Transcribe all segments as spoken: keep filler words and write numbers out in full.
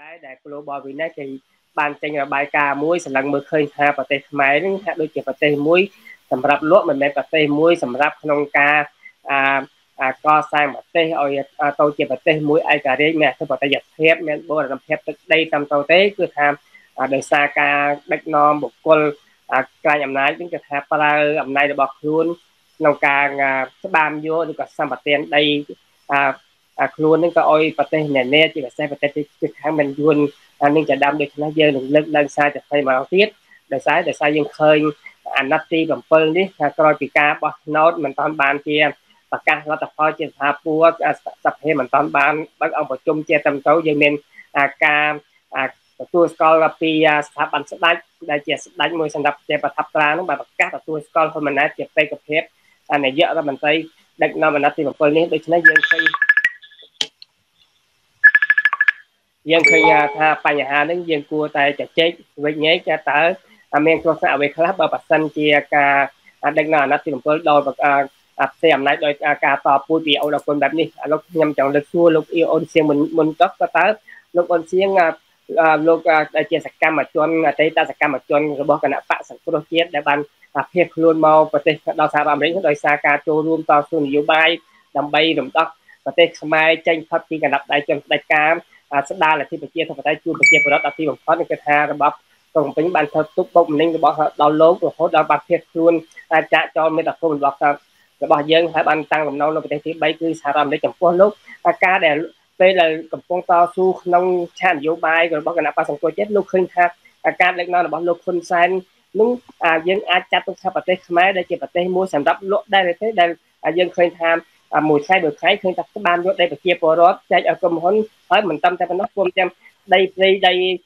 ได้แต่โกลบอลวินัยที่บางจังระบายการมุ้ยสลังมือเคยหาประเทศไม้นึงหาโดยเกี่ยวประเทศมุ้ยสำหรับล้วงเหมือนในประเทศมุ้ยสำหรับขนมกาอ่าอ่าก็ใส่ประเทศเอาเตาเกี่ยวประเทศมุ้ยไอการเรียกเนี่ยคือประเทศเทปเนี่ยโบราณเทปได้ทำเตาเต้คือทำโดยซาการเด็กนอมบุกคนกลายอำนาจจึงจะทำปลาอำนาจบอกลุ้นนกกาสบามโยดูกับสามประเทศได้อ่าอ่าครูนึงก็อ้อยประเทศเนี่ยเนี่ยจีบใส่ประเทศที่คือทางมันยวนอันนึงจะดำโดยชนะเยอะหนึ่งเลิกเลิกซาจะใส่มาเอาทิศโดยซ้ายโดยซ้ายยังเคยอันนัดตีแบบเปิลนี่กรอยปีกาบอสโนดมันตอนบานเทียมปากกาเราตัดพอเจียนพาปัวสับเฮมันตอนบานบังเอาบทจมเจียตำเต้ายังเป็นอ่าการอ่าประตูสกอลปีสถาบันสไลด์ได้เจียสไลด์มวยสำหรับเจียประทับตราต้องแบบปากกาประตูสกอลคนมันนะเจียไปกับเทปอันไหนเยอะแล้วมันใส่ดักนอมันนัดตีแบบเปิลนี่โดยชนะเยอะเคยยังเคยท่าปัญหานั้นยังกลัวแต่จะเช็คไว้เงี้ยจะต่ออเมริกาสหรัฐครับแบบสันเจียกาดังนั้นนัดที่ผมก็โดยแบบอัดเสียมไหนโดยการต่อพูดเดียวเราคนแบบนี้เรายำจังเลือกชั่วลูกอีโอนเซียงมันมันก็ต่อลูกอีโอนเซียงลูกเจียสกัมมาจนใจตาสกัมมาจนระบบคณะปะสังคมเจียได้บันเพียรล้วนเมาประเทศดาวสาบามเร่งโดยซาการโจรวมต่อสู้นโยบายดำใบดำตักประเทศขมายเจนพัฒน์ที่กระดับได้จนได้การสัปดาห์ละที่ประเทศทางประเทศจูนประเทศประดับที่ผมพอดในกระทาระบบตรงเป็นบันเทิงทุกปุ่มนิ่งระบบดาวโลกระบบดาวประเทศจูนอาจจะจอมไม่ตัดคนบอกระบบเยื้องสายบันตั้งกับน้องเราประเทศที่ใบคือสารามได้จับพวกลูกอากาศแดดเป็นเลยกับพวกต่อสู้น้องชาญโยบายระบบกันนะภาษาตัวเจ็ดลูกขึ้นครับอากาศเล็กน้อยระบบลูกคนแซนนุ่งเยื้องอาจจะต้องทำประเทศขมายได้เจ็บประเทศมัวสำรับลุได้เลยได้เยื้องเคยทำmùi sai được thấy khi tập ban vô đây và kia bỏ rót chạy ở cùng hôn hỏi mình tâm ta phải nói cùng xem đây đây đây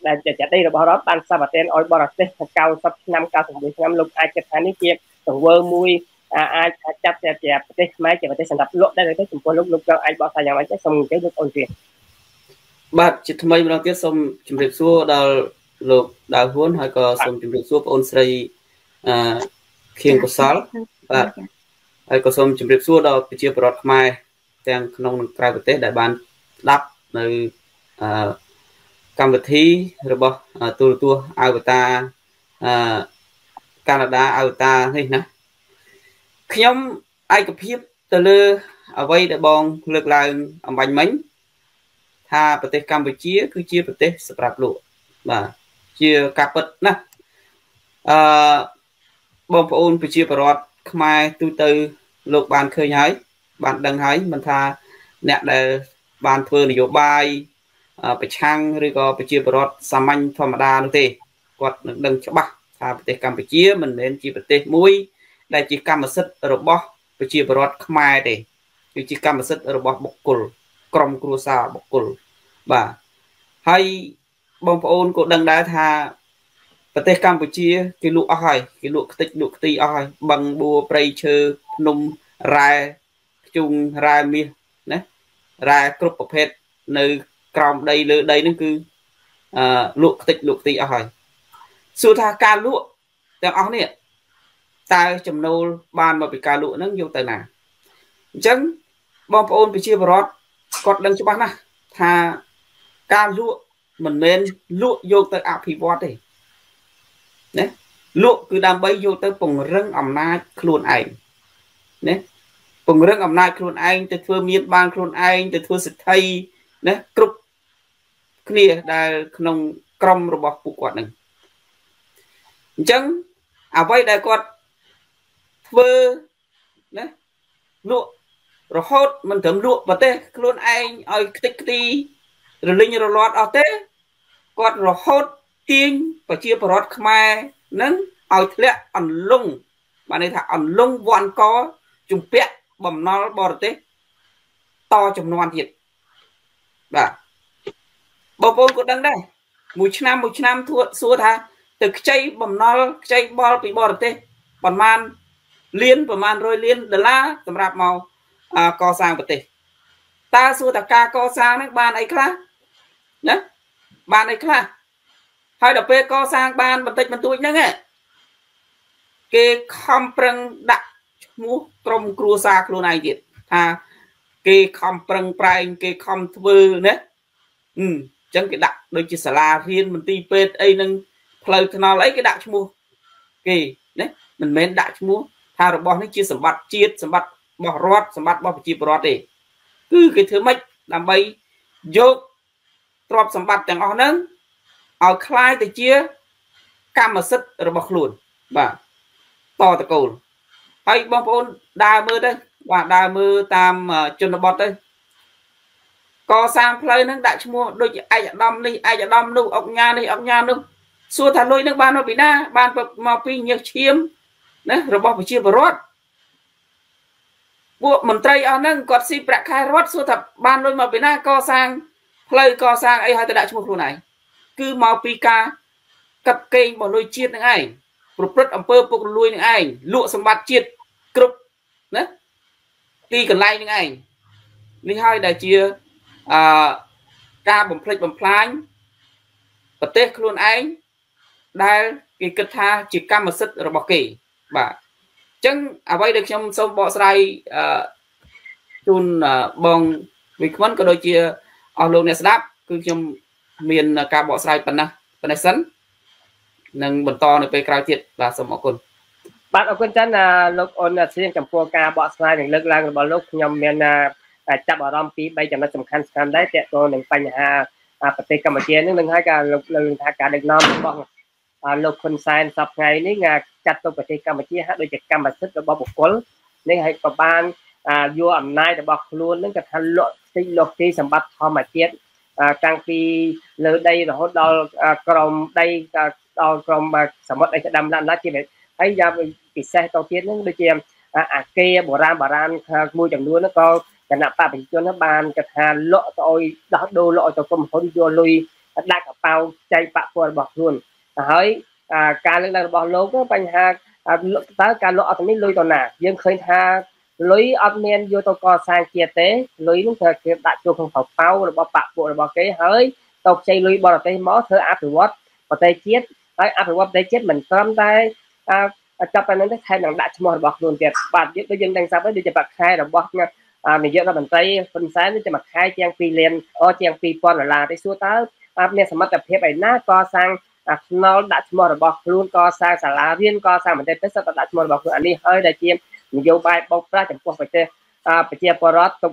là chạy đây là bỏ rót ban sao mà tên ôi bỏ rót cao sắp năm cao thùng năm lúc ai chặt hai nước kia thùng vơ mui ai chặt chặt chặt cái máy chặt cái sản phẩm lỗ đây là cái chúng lúc lúc cho ai bỏ sang nhà máy cái xong cái được ổn chuyện bạn chỉ thay mình đang tiếp xong chuẩn bị xua đào lục đào huấn hay có xong chuẩn bị xua ôn xây khiên có sáu bạn ai có xong chuẩn bị xua đào bị chia bớt mai đang nông cày bớt tết đại ban đắp nơi cam bớt thí rồi bỏ tua tua ai bớt ta Canada ai bớt ta thế nè khi nhóm ai có phép từ lơ ở vây đại bong lực lại ông bánh mến tha bớt tết cam bớt chia cứ chia bớt tết sập rạp lụa và chia cặp bớt nè bom phun bị chia bớt mai từ từ lục bàn khơi hái bạn đăng hái mình tha nè để bàn phơi nhiều bài bị chăng rồi có bị chia bớt xăm anh thầm đa luôn thế quạt đăng cho bạc tha bị cầm bị chia mình đến chia bị mũi đây chỉ cầm một sợi robot bị chia bớt mai để chỉ cầm một sợi robot bọc cồn còng cua sa bọc cồn và hay bom phun cũng đăng đá thaประเทศกัมพูชีกิลุอ้อยกิลุติลุตีอ้อยบังบัวไพรเชอร์นมรายจุงรายมีนะรายกรุ๊ปประเภทในกล่องใดเลยใดนั่นคือลุติลุตีอ้อยสุดท้ายการลุแต่อ้อยเนี่ยตายจำนวนบานมาเป็นการลุนั่งอยู่แต่ไหนจังบอมปอนไปเชียร์บอลกดดังชุบนะถ้าการลุมันเป็นลุอยู่แต่อภิวัตเลยเนี่ยลุกคือดำใบโยเตอร์ปงเรื่องอำนาจครูนไอเนี่ยปงเรื่องอำนาจครูนไอจะเพื่อมีบางครูนไอจะเพื่อสิทธิเนี่ยกรุ๊ปนี่ได้ขนมกรมระบบผูกกอดหนึ่งจังเอาไว้ได้กอดเพื่อเนี่ยลุกเราโคตรมันถึงลุกมาเต้ครูนไอเอาติกตีหรือลิงเราลอดเอาเต้กอดเราโคตรtiên và chia bớt khmer nâng ao lệ ăn lung bạn ấy thà ăn lung vòn có chung pet bầm nó bò tê to chồng non thiệt và bò bò cũng đang đây mùi nam mùi nam thua xua tha từ chay bầm nó chay bò bị bò tê bầm man liên bầm man rồi liên đờ la tầm rạp màu à, co sang bờ tê ta xua ta ca co sang đấy bạn ấy kia nhá bạn ấy kia hai đập bê co sang ban bật tịch bật tui nhá cái không prang đặt mu trong cua sa luôn này thiệt à cái không prang prang cái không thưa đấy Chẳng cái đặt đôi chia xà la riêng mình ti pê ấy nâng lời nó lấy cái đặt mua kì đấy mình mến đặt mua thà rồi bỏ nó chia sầm bạc chia sầm bạc bỏ rót sầm bạc bỏ chia rót để cứ cái thứ mấy làm bay vô rót sầm bạc chẳng ở nâng ở khai thì chia cam mà sứt rồi bọc luôn và to từ cổ hay bông bồn đa mưa đây và đa mưa tam chân nó bọt đây có sang play nó đại mua đôi ai đom đi ai đom đâu ông nhà đi ông nhà đâu xua thả lôi nước ban nó bị na ban màu pin nhiều chiếm đấy rồi bỏ phải chia vào rót buộc mình tây ở nâng còn si bạc khai rót xua thập ban đôi màu bị na co sang play co sang ai hai từ đại mua luôn này cứ màu pika cặp kênh bỏ lôi chia những ai một rất ẩm pơ buộc lôi những ai lụa sầm bát chia cướp đấy ti cần lai những ai đi hai đại chia ra bấm play bấm play và tết luôn anh đây cái kết tha chỉ cam một sức rồi bỏ kỳ và chẳng ở đây được trong sông bỏ say chun bong vì vẫn có đôi chia ở luôn này đáp cứ trong miền ca bỏ say phần nào phần này sẵn nâng bật to này về cao thiệt và sông bỏ cồn bạn ở quân chân là lúc ôn là xin cầm cua ca bỏ say những lực lang bỏ lúc nhom miền chạm ở rong pí bây giờ nó tầm khăn khăn đấy tẹt tôi đừng phải nhàประเทศกัมพูชีนึงหนึ่งให้การลงลงทางการเด็กน้องบ้างลงคนไซน์สับไงนี่งานจัดตัวประเทศกัมพูชีฮะโดยจัดการบัตรและบอกบุคคลนี่ให้ประมาณยัวอำนาจแต่บอกล้วนนั่นก็ทันโลกที่โลกที่สมบัติธรรมชาติกลางปีเลยได้เราเรากรมได้เรากรมสมบัติไอ้ดำดำนั่นที่แบบไอ้ยาปิดเส้นตัวเทียนนั่นโดยเฉพาะอาเกียบรามบรามมวยจำนวนนั่นก็cả nạp ba bình cho nó bàn cả hà lọ tôi đó đồ lọ cho công hồn vô lui đã cả bao chạy bạc của bọc luôn hỡi cả lên là bọc lố có bánh hạt tới cả lọ thì mới lui còn nà nhưng khơi tha lưới âm men vô tôi co sang kia tế lưới lúc thời kia đại cho không học bao là bọc bạc bộ là bọc cái hỡi tộc chạy lui bò là cái mó thơ afterward và tay chết hỡi afterward tay chết mình tóm tay tập anh ấy thay nặng đại cho một bọc luôn kìa bạn biết cái dân đang sao với được bạc hai là bọc nha mình dựa ra mình thấy phân sáng cho mặt hai trang phi lên o trang phi con là là cái xua tới nên sẽ mất tập thế này nó co sang nó đã một bọc luôn co sang xả lá viên co sang mình đây tất cả đã một bọc luôn đi hơi đại chiêm mình vô bài bọc ra chẳng qua phải chơi phải chơi parrot tục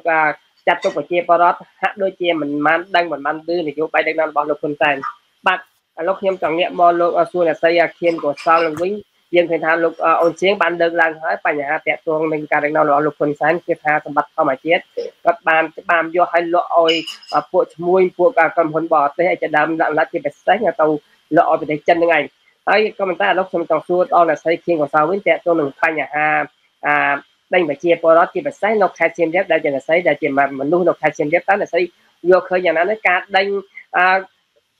chặt tục phải chơi parrot hát đôi chiêm mình mang đang mình mang tư thì vô bài đang đang bọc được phân sáng bắt lúc nhom chẳng nhẹ mò lô xua là xây khiên của sao lần vĩnh dân thể thao lục ôn chiến ban đơn lang hỏi bà nhà tẹt tuồng mình cả đằng nào lọ lục quần sáng kia tha sầm bạch không mà chết các bạn các bạn vô hai lọ ôi buộc mui buộc cả cầm hồn bò tới hai chân đam lặng lách trên bạch sáng nhà tàu lọ về chân như ngày ấy các bạn ta lục trong tàu suốt on là xây khiên của sao với tẹt tuồng mình bà nhà à đây phải chia po đó chia bạch sáng lục hai chim ghép đây là xây đây chỉ mà mình nuôi lục hai chim ghép đó là xây vô khơi nhà nó nó cá đây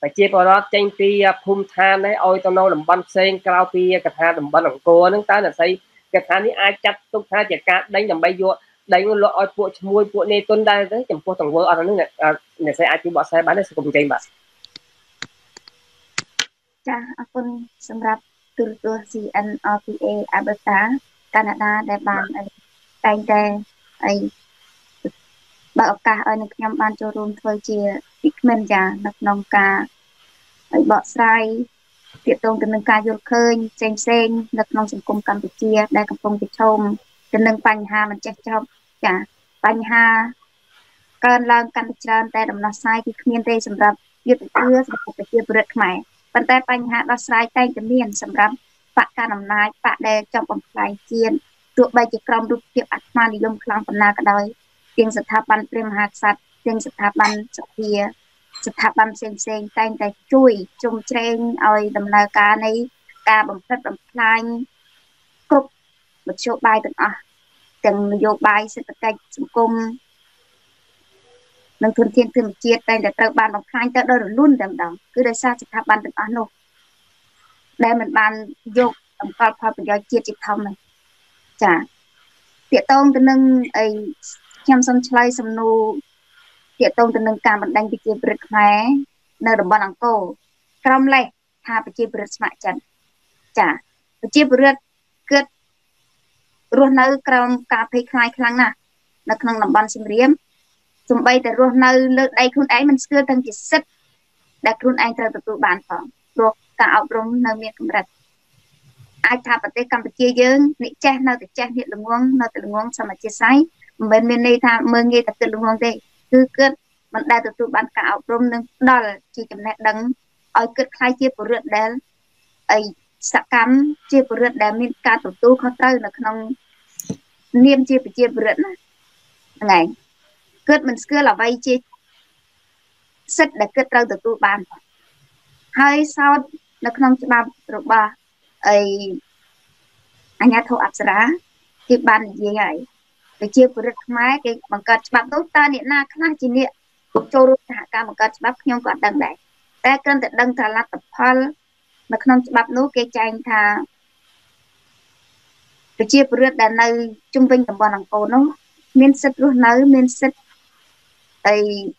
phải chia vào đó tranh phi phun than đấy ôi tao nấu làm bánh sen cao phi cả than làm bánh làm cua nước ta là xây cả than đấy ai chặt tung than chặt cá đánh làm bay vô đánh nó lội bộ môi bộ này tuân đây đấy chẳng qua thằng vợ ở nước này này xây ai chịu bỏ xây bán đấy sẽ cùng tranh bạc. Cha, con xem rạp từ từ gì anh rờ pê a Alberta Canada đại bàng anh anh anh bảo cả anh nhắm ban cho luôn thôi chia mình già nọc nòng cả bỏ sai tiệt tông từ nâng ca vô khơi sen sen nọc nòng sủng cung Campuchia đại cầm phong Việt Nam từ nâng bành hà mình chạy trong cả bành hà cơn lang Campuchia tại đồng là sai thì miền tây sầm rập việt ưa sầm rập việt bực mày bàn tay bành hà là sai tay từ miền sầm rập bạc ca nằm lái bạc đè trong vòng lại chiên tụi bay chỉ cầm đục tiệp ăn mà đi lông khlang phần na cả đời tiếng sập tháp ban prem hạt sạt tiếng sập tháp ban sập kia sập tháp ban sen sen tay tay chui chung chen ơi đầm lờ cá này cá bầm phết bầm phai cục một số bài từng à từng vô bài sẽ tất cả chung cung nâng thôn thiên thôn chia tay để tự ban bầm phai tự đôi luôn đầm đầm cứ để xa sập tháp ban từng à luôn đây mình ban vô đầm phai phai bây giờ chia chỉ thầm này chả tiệt tông từng nâng ấy nhằm xâm chơi xâm nô tiệt tông từ nâng cao mình đánh bị chia bứt mẻ nơi đồng bằng lăng cổ cầm lấy tha bị chia bứt mại chặt chả bị chia bứt cướp ruộng nơi cầm cà phê khai khăng nè nâng nâng đồng bằng xâm riếm sum bay từ ruộng nơi lợn đây khôn ấy mình xưa thằng chỉ sét đã trốn anh trở từ bàn phòng, buộc cả áo rộng nơi miền Cẩm Rạch. Ai thà bắt tay Campuchia dương, nị che nơi từ che hiện lùng ngon, nơi từ lùng ngon sao mà chia sái, bên bên đây thà mưa nghe từ lùng ngon đây, cứ cướp, mình đã từ bàn cả áo rộng nên đó là chỉ chấm nét đắng, ở cướp khai chia bờ rượt đen, ấy sạc cắm chia bờ rượt đen miền ca tổ tu khó tơi là không niêm chia bờ chia bờ rượt này, cướp mình cướp là vay chia sách đã kết ra từ tu bàn hai sau nó không chỉ ba rồi ba ấy anh nhà thầu áp giá thì bàn gì vậy để chia bữa được máy cái bằng cách bắp tốt ta điện na khá chỉ điện cho được hạ ca bằng cách bắp nhung còn đằng đấy ta cần để đằng thà là tập phal nó không chỉ bắp nấu cái chanh thà để chia bữa được đàn nơi trung bình tầm bằng cổ nó miên sét luôn nới miên sét ấy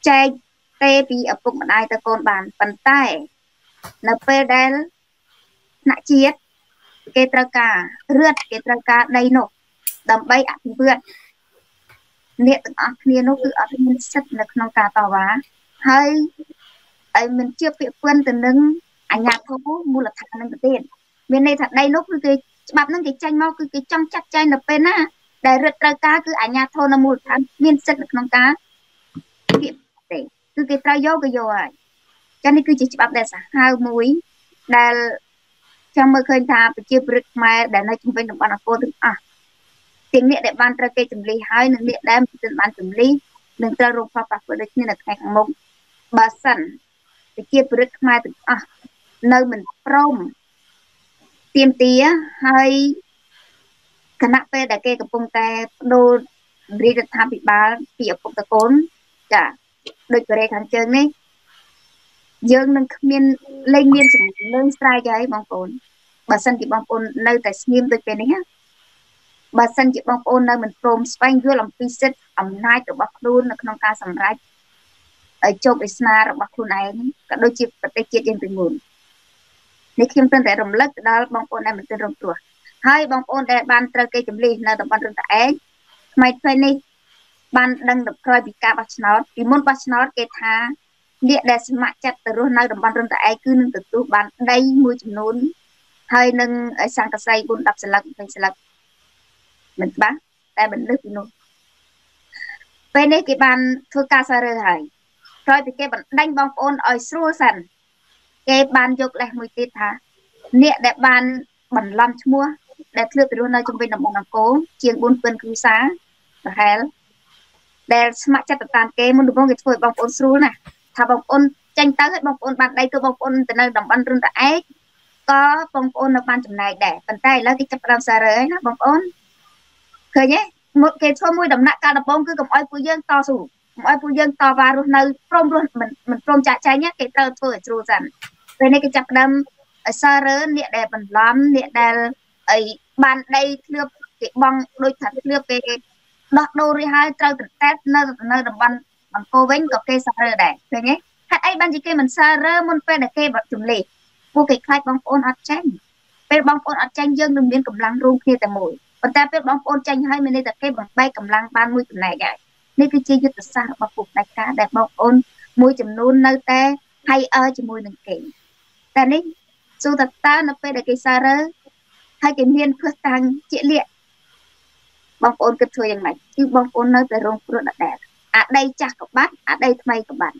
chạy tê bị ở cùng ai ta còn bàn bàn tay là pedal nãy chiết cái tra cá rượt cái tra cá đầy nổ đầm bay ăn vượt niệm ăn niệm nó cứ ăn mình sạch là không cá tàu vá hay ấy mình chưa bị quên từ nưng ảnh nhạc thôi mua là thằng nưng tiền bên đây thằng đây nó cứ cái bắp nưng cái chanh mau cứ cái trong chặt chanh là pena để rượt tra cá cứ ảnh nhạc thôi là mua thằng mình sạch là không cá cứ cái trai vô cái vô rồi, cho nên cứ chỉ chụp để sáng hai mũi, để trong mơ khơi thà bị chụp được mà để nói chung với đồng bọn là cô được à, tiếng nghệ để ban trai cây chấm ly hai nương nghệ đem từng ban chấm ly nương trai rung pha pha vừa được như là ngày hàng mông, bà sẵn bị chụp được mà được à, nơi mình prom, tiêm tía hay khả năng về để cây cặp bông tai đôi đi được thà bị ba bị ở cùng ta cốn, cả đôi cửa đây thằng chân đấy dương nâng miên lên miên sủng lên sai cho ấy băng ôn bà sân chị băng ôn nơi tại sim đôi bên đấy á bà sân chị băng ôn nơi mình from Spain vừa làm visit ẩm nay từ Bắc luôn là không ca sầm rách ở châu Isna ở Bắc luôn này cả đôi chị và tay chị trên từng nguồn nếu khi mình tên tại rồng lắc đó băng ôn này mình tên rồng tuổi hai băng ôn đại ban tơ cây chấm ly nơi đồng ban rừng tại mày phải này ban đăng đập coi bị cá bắt nón bị môn bắt nón kê tha địa để mạ chặt từ rô nơi đồng ban rừng tại cứ nâng từ tu ban đây mùi chấm nón hơi nâng ở sang cà say buôn đập sờ lật mình sờ lật mình bán tại mình được nón bên đây cái ban thua cá sa rơi hải coi bị cái ban đánh bom ôn ở sô sần cái ban dục lại mùi tê tha địa để ban bẩn lắm mua để lừa từ rô nơi trong bên đồng bằng cố chiên buôn phân cứu xá và hell để mà chặt tàn kê muốn được bong cái phổi bong ôn sưu này, thà bong ôn tranh tới hết bong ôn bạn đây tôi bong ôn từ nơi đồng ban rừng tại có bong ôn ở ban chủng này để bàn tay lấy cái chặt làm sao rồi nó bong ôn, khởi nhé một cái thua môi đồng nặng ca là bong cứ cầm oi phù dương to sủ, cầm oi phù dương to vào luôn nơi prom luôn mình mình prom chạy chạy nhé cái tơ phổi sưu dần, về đây cái chặt đâm sao rồi địa đẹp mình lắm địa đẹp ấy bàn đây lướt cái bong đôi thật lướt cái đọc đồ rồi hai trâu trực tết nơi nơi đồng bằng bằng cô vĩnh có cây sa rơ đấy, thấy nhé? Hạt ấy ban chỉ cây mình sa rơ muốn phê để cây vật chuẩn lì, vô kịch khai bóng ôn ắt tranh, phê bóng ôn ắt tranh dương đừng biến cầm lăng rung kia tại mũi, còn ta phê bóng ôn tranh hay mình đây là cây bằng bay cầm lăng ban mũi này vậy, nên cứ chia dứt từ xa bằng phục đại cá đẹp bóng ôn mũi chấm nôn nơi ta hay ở chỉ mũi đừng kỹ, ta đấy, dù thật ta nó phê để cây sa rơ, hay cái miên phước tăng trị liệt bong ôn kết thúc như vậy chứ bong ôn nơi từ rong ruột đã đẹp à đây chắc các bạn à đây thay các bạn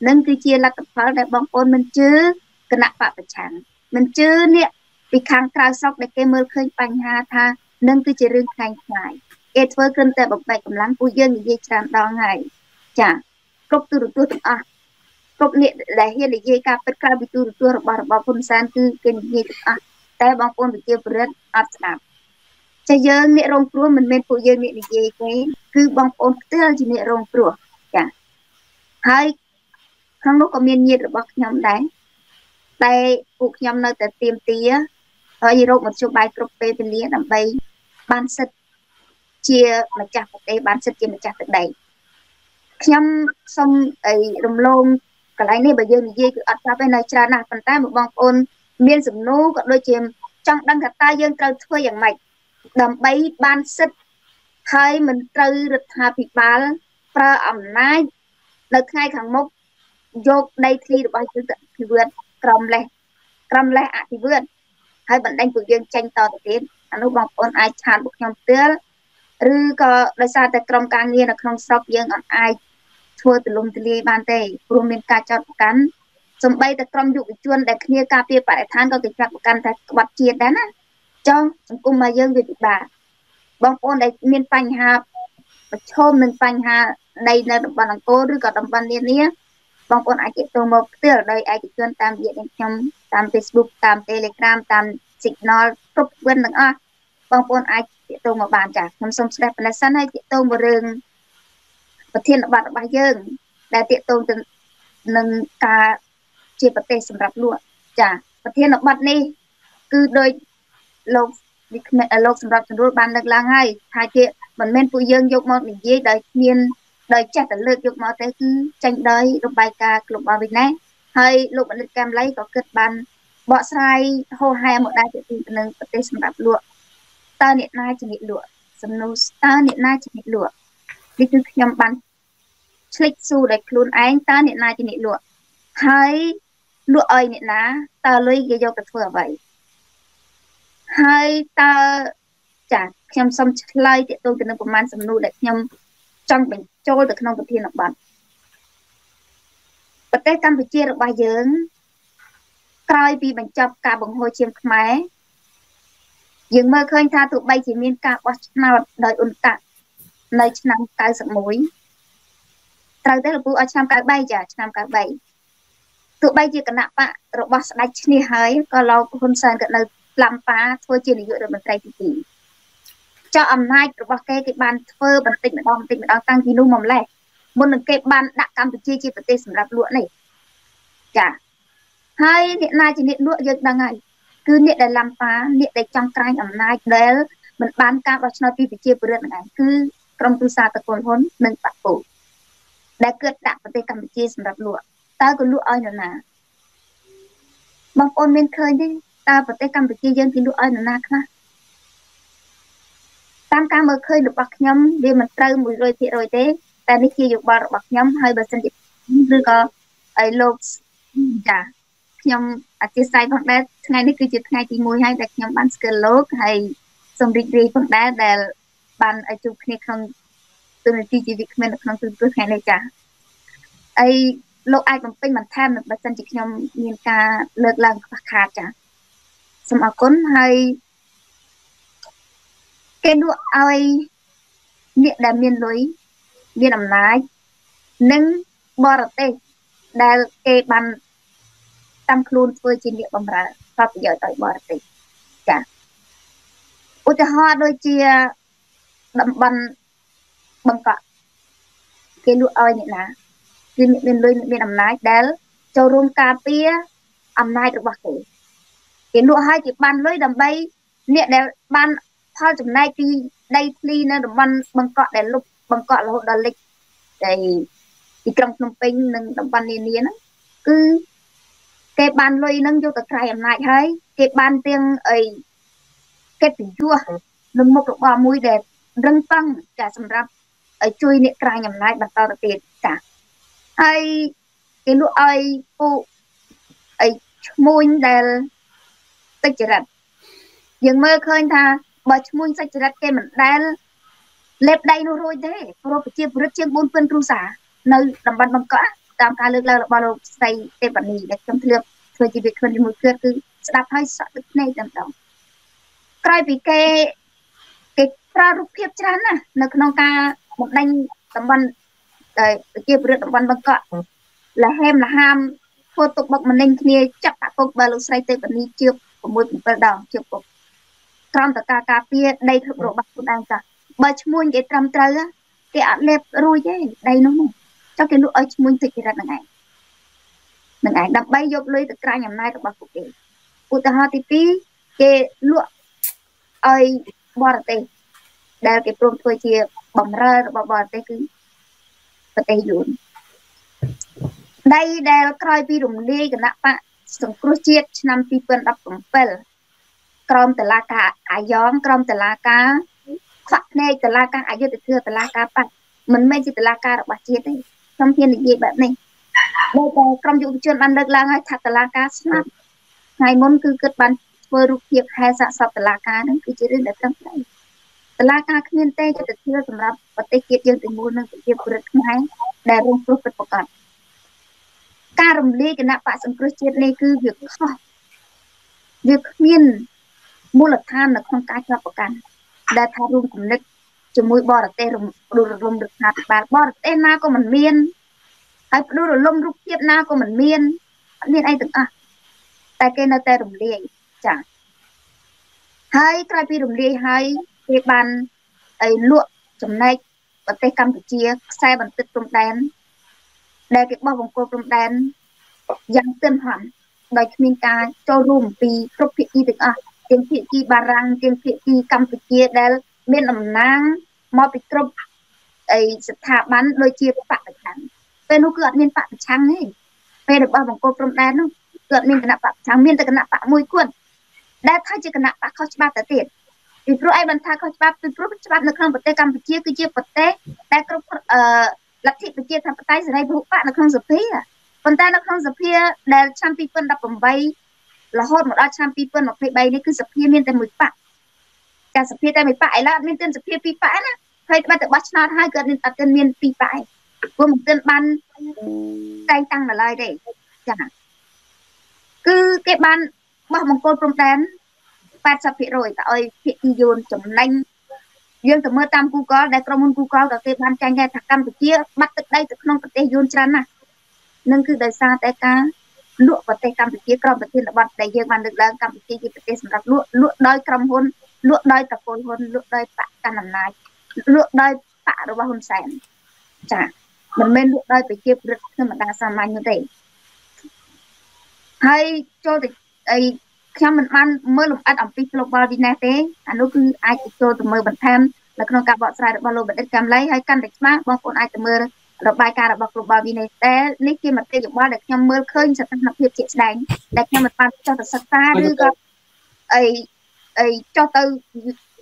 nên cứ chia là tập phật để bong ôn mình chứ cần nạp vào bạch chẳng mình chứ nè bị kháng trao sóc để cây mưa khơi bành hà tha nên cứ chia riêng thành ngày kết với cơn tệ bộc bạch cầm láng vui dân như dây tràm đo ngày chả cốc tu được tu được à cốc nè là hiện là dây cà phê cà bị tu được tu được bảo bảo phun san cứ kênh như à tại bong ôn bị chia bớt áp giảm cho dân nghệ rong pru mình men phụ dân nghệ gì cái cứ bong ôn tơ chỉ nghệ rong pru cả hai không lúc có miên nhiệt bọc nhom đấy tay buộc nhom nơi tại tiêm tía ở gì một số bài cướp về bên lía làm bay ban sệt chia mà chặt đây ban sệt chia mà chặt được đầy nhom xong ấy đồng lông cả lái này bây giờ mình gì cứ ắt ra bên này trà nạp phần tay một bong ôn miên sủng nô còn đôi chìm trong đang gặp tay dân trâu thôi dạng mạch đầm bay ban sít hay mình trừ được hà bị ba, pra ẩm nai, được ngay hàng mốc Dọc đây thì được bao nhiêu tượng thì vườn cầm lên cầm lên à thì vườn hai bạn đánh vườn riêng tranh to đến anh lúc bằng con ai chán buộc nhom tước rư có đời xa từ cầm càng nhiên là không sọc riêng còn ai thua từ lùng từ li bàn tay cùng mình cà chọn cắn xong bay từ cầm dụng chuôn để kia cà phê phải than có cái trạng cắn thật vật kia đấy nè trong cùng mà riêng việc bà bằng con đấy miền phanh hà chôm miền phanh hà đây là đồng bằng cô rư có đồng bằng liên nhé bằng con ai chỉ tôi một từ ở đây ai chỉ chuyên tam diện trong tam Facebook tam Telegram tam Signal group quên đừng à bằng con ai chỉ tôi một bàn trả không xong sẽ là sẵn hay chỉ tôi một rừng và thiên là bạn bài dương đại tiện tôi từng nâng cả chia vật tê sầm rạp luôn trả và thiên là bạn đi cứ đôi lâu lâu sầm rạp rồi bàn được là ngay hai chuyện mình men phụ dương dục một mình dễ đời miên đời trẻ tận lực dục máu tới tranh đời đồng bài ca lục bao việt nam hay lục bản lịch cam lấy có kết bàn bỏ sai hô hai một đại diện tình nâng tê sầm đạp lụa ta hiện nay chỉ hiện lụa sầm nô ta hiện nay chỉ hiện lụa đi từ nhầm bàn click su để luôn anh ta hiện nay chỉ hiện lụa hay lụa ơi hiện lá ta lấy cái dâu cật phở vậy hay ta chả nhầm xong lấy tiện tôi tình nâng của man sầm nô để nhầm trong mình cho được nông vật thiên độc bản, vật tế Campuchia được bài dưỡng, coi vì mình chọc cả bồng hồi chiêm khmer, dưỡng mơ khơi tha tụ bay chỉ miên cả quá nào đời ổn cả, nơi năm cái sập mối, tàu tới là bu ở trăm cái bay giả trăm cái bay, tụ bay chỉ cần nạp bạ, rồi bắt đánh như hái, còn lâu không sang gần nơi làm phá thôi chỉ để dựa được mình tay thì chỉ. Cho âm nay được bao cái cái bàn phơ bàn tịnh bàn tịnh bàn tăng thì nu mầm lẻ muốn được cái bàn đặt cam được chia chia vật tê sầm lụa này cả hai hiện nay chỉ hiện lụa giờ đang ngày cứ hiện để làm phá hiện để trong cái âm nay để mình bán cam và cho nó chia bữa này cứ trong tu sa tập còn hốn mình bắt cổ để cướp đặt vật tê cam được chia sầm lụa ta còn lụa ơi nữa nè bằng ôn bên khơi đi ta vật tê cam được chia dân thì lụa ơi nữa nè tam ca mới khơi được bạc nhâm vì mình trâu mùi rồi thì rồi thế ta đi kia dục bạc bạc nhâm hơi bớt sinh dục đưa co ấy lột cả nhâm ở trên sai bằng đá ngày nay cứ chụp ngày thì mùi hay đặt nhâm bán sờ lốt hay xong đi đi bằng đá để bàn ở chụp này không từ này chỉ việc mình không từ từ ngày này cả ấy lột ai cũng phải mình tham được bớt sinh dục nhâm nhìn ca lợt lằng khát cả xong ở cuốn hay cái đuôi ai miệng đàm miên lối miên làm lái nâng bò rớt tê đà kê bàn tam khôn phơi trên miệng bầm ra pháp giờ tới bò rớt tê cả ôi trời hoa đôi chia đậm bàn bằng cọ cái đuôi ai miệng lá cái miệng miên lối miệng làm lái đà châu rôm cà pia làm lái được bạc kể cái đuôi hai cái bàn lối đầm bay miệng đà bàn thôi chúng nay thì đây thì nó đồng bằng bằng cọ để lục bằng cọ là hội đoàn lịch để đi trong nông pin nâng đồng bằng liên liên cứ cái bàn lôi nâng vô cái khai em lại thấy cái bàn tiếng ấy cái tiếng chua nâng một độ ba mũi đẹp răng tăng cả sầm rạp ở chui nệ khai em lại bằng tao tiền cả hay cái lũ ấy phụ ấy môi để tích chữ rạp dừng mơ khơi tha bởi môn sạch rạch kê mình đã lệp đầy nó rồi thế rồi phải chia rất chiếc bốn phân rưu xả nơi đầm văn bằng cỡ tam ca lương lao là bao lâu xây tên bản này để trong thượng thôi chỉ việc hơn một thước cứ đạp hơi sợ tức này tầm đồng coi vì cái cái ra rút hiếp chán à nó không ca một đánh đầm văn để chia rất đầm văn bằng cỡ là hem là ham phô tục bậc mình nên kia chắc đã cục bao lâu xây tên bản này chưa của một phần đồng chưa cục trong tất cả các việc đây thực độ bạc của đang cả bớt muôn cái trăm trời á cái áp lép rồi chứ đây nó này cho cái lúc ấy muôn thịt ra này này này đập bay dọc lưới từ cài nhầm nay được bạc của cái utaha tivi cái lụa ấy bờ tây đây cái prom thôi chia bầm ra bờ bờ tây cứ bờ tây dồn đây đây là cài pi rụng đi cái nắp bạn súng crochet năm pi phân đập cũng phèn cầm từ lá cá ai yếm cầm từ lá cá phát này từ lá cá ai vô từ thừa từ lá cá bạc mình mấy chỉ từ lá cá được bạc chia đấy trong thiên địa gì bạn này Trong dụng chuyên ban đất là ngay thật là cá sắp ngày môn cứ kết bàn vừa rút việc hay dạ sắp là cá nâng cứ chế đến đất tâm này là cá khuyên tê cho tất thưa tầm rạp và tê kiệt dân tình môn nâng tự kiếp của đất ngay để rung phước vật bọc cận cá rùm lê cái nạp bạc sẵn cửa chết lê cứ việc khó việc khuyên mô lập than là không cá cho bọc cận đã thả rung cùng nếch cho mũi bò là tê rùm rùm được hạt bạc bò là tê na có màn miên ai đôi rồi lông rút tiếp na của mình miên miên ai từng à tại cái nơi ta rủng liề chẳng hay cái pi rủng liề hay cái bàn ấy lụa chấm này và tay cầm cái chia sai bàn tít trong đèn đây cái bao vòng cô trong đèn dán tên hẳn đây miên ta cho rùm pi rút pi đi từng à tiếng pi đi bà răng tiếng pi đi cầm cái chia đây miên làm nang mò pi rút ấy thả bán đôi chia bạc hẳn nó cứ ăn miên bạc trắng ấy, về được bao vòng cô trong đá nó cứ ăn miên cái nạp bạc trắng miên từ cái nạp bạc môi cuộn, đá thay chỉ cái nạp bạc khâu chắp tới tiền, từ pro ai bàn thay khâu chắp từ pro chắp được không bật tay cầm bật chia cứ chia bật tay, tay cầm lập thị bật chia thằng bật tay giờ này bố bạn được không dập phí à, còn ta được không dập phí để trăm people đập bầm bay, là hot một đa trăm people một phê bay đấy cứ dập phí miên từ mười bạc, cả dập phí tay mười bạc là miên tên dập phí pi bạc nữa, thấy bắt được bắt nát hai cái nên tập tên miên pi bạc. Của một tên ban tay tăng là lại để chẳng cứ cái ban bao một cô trong đen phát sập phía rồi tại ơi phía ion chấm lanh riêng từ mưa tam cu có đại tromon cu có cái ban tranh ra thằng cam từ kia bắt từ đây từ non từ tây ion chân à nâng cứ đời xa tay cá lụa và tay cam từ kia cầm từ kia là bắt đại dương ban được đang cam từ kia từ tây sầm rạp lụa lụa đôi cầm hôn lụa đôi tập hôn hôn lụa đôi tạ cam làm lại lụa đôi tạ đồ bao hôm sáng chẳng mình men lụa đôi phải chia bớt nhưng mà đang xàm anh như thế hay cho thì ấy khi mình ăn mới làm ăn ẩm phi global đi nè thế anh nói cứ ai cho từ mưa bận thêm là con cá bọt xài được bao lâu bận ít cam lấy hay canh được má bao con ai từ mưa được bài ca được bao global đi nè thế lấy khi mà tiêu dụng bao được khi mưa khơi sẽ tăng năng lượng chịu đánh để khi mình ăn cho thật sạch ta đưa con ấy ấy cho từ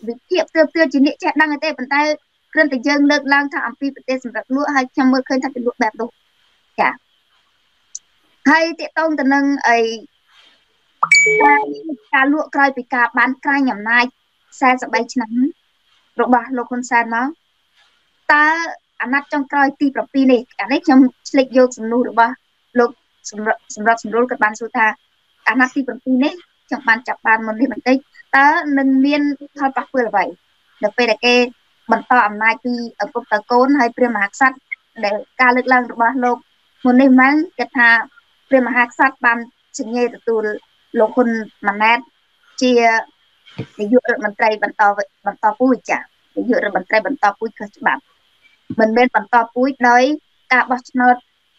việc tiệm tiêu tiêu chỉ niệm chạy đang ở đây bàn tay cơn tình dân lực lang thang âm phi bứt sầm lụa hay chăm mưa khơi thằng lụa đẹp đủ, cả hay tiệt tông tình nâng ấy cá lụa cay bị cá bán cay nhầm nai sai sập bay chấn rồi bà lô con sai máu ta ăn nát trong cay ti bập pi này cả đấy trong lịch vô sầm nụ rồi bà lô sầm sầm sầm lô cái bán su ta ăn nát ti bập pi này trong bàn chập bàn mình đi mình tây ta nâng miên thay bạc vừa là vậy được về là cái bản tỏ âm nay thì ở cục tờ côn hay prem hạc sắt để ca lực lăng được bao lâu một đêm mắng kết hạ prem hạc sắt ban chừng nghe từ lô khôn mà nét chia để dựa được bàn tay bàn tỏ bàn tỏ cúi chả để dựa được bàn tay bàn tỏ cúi cơ bản mình bên bàn tỏ cúi đói cả bát nốt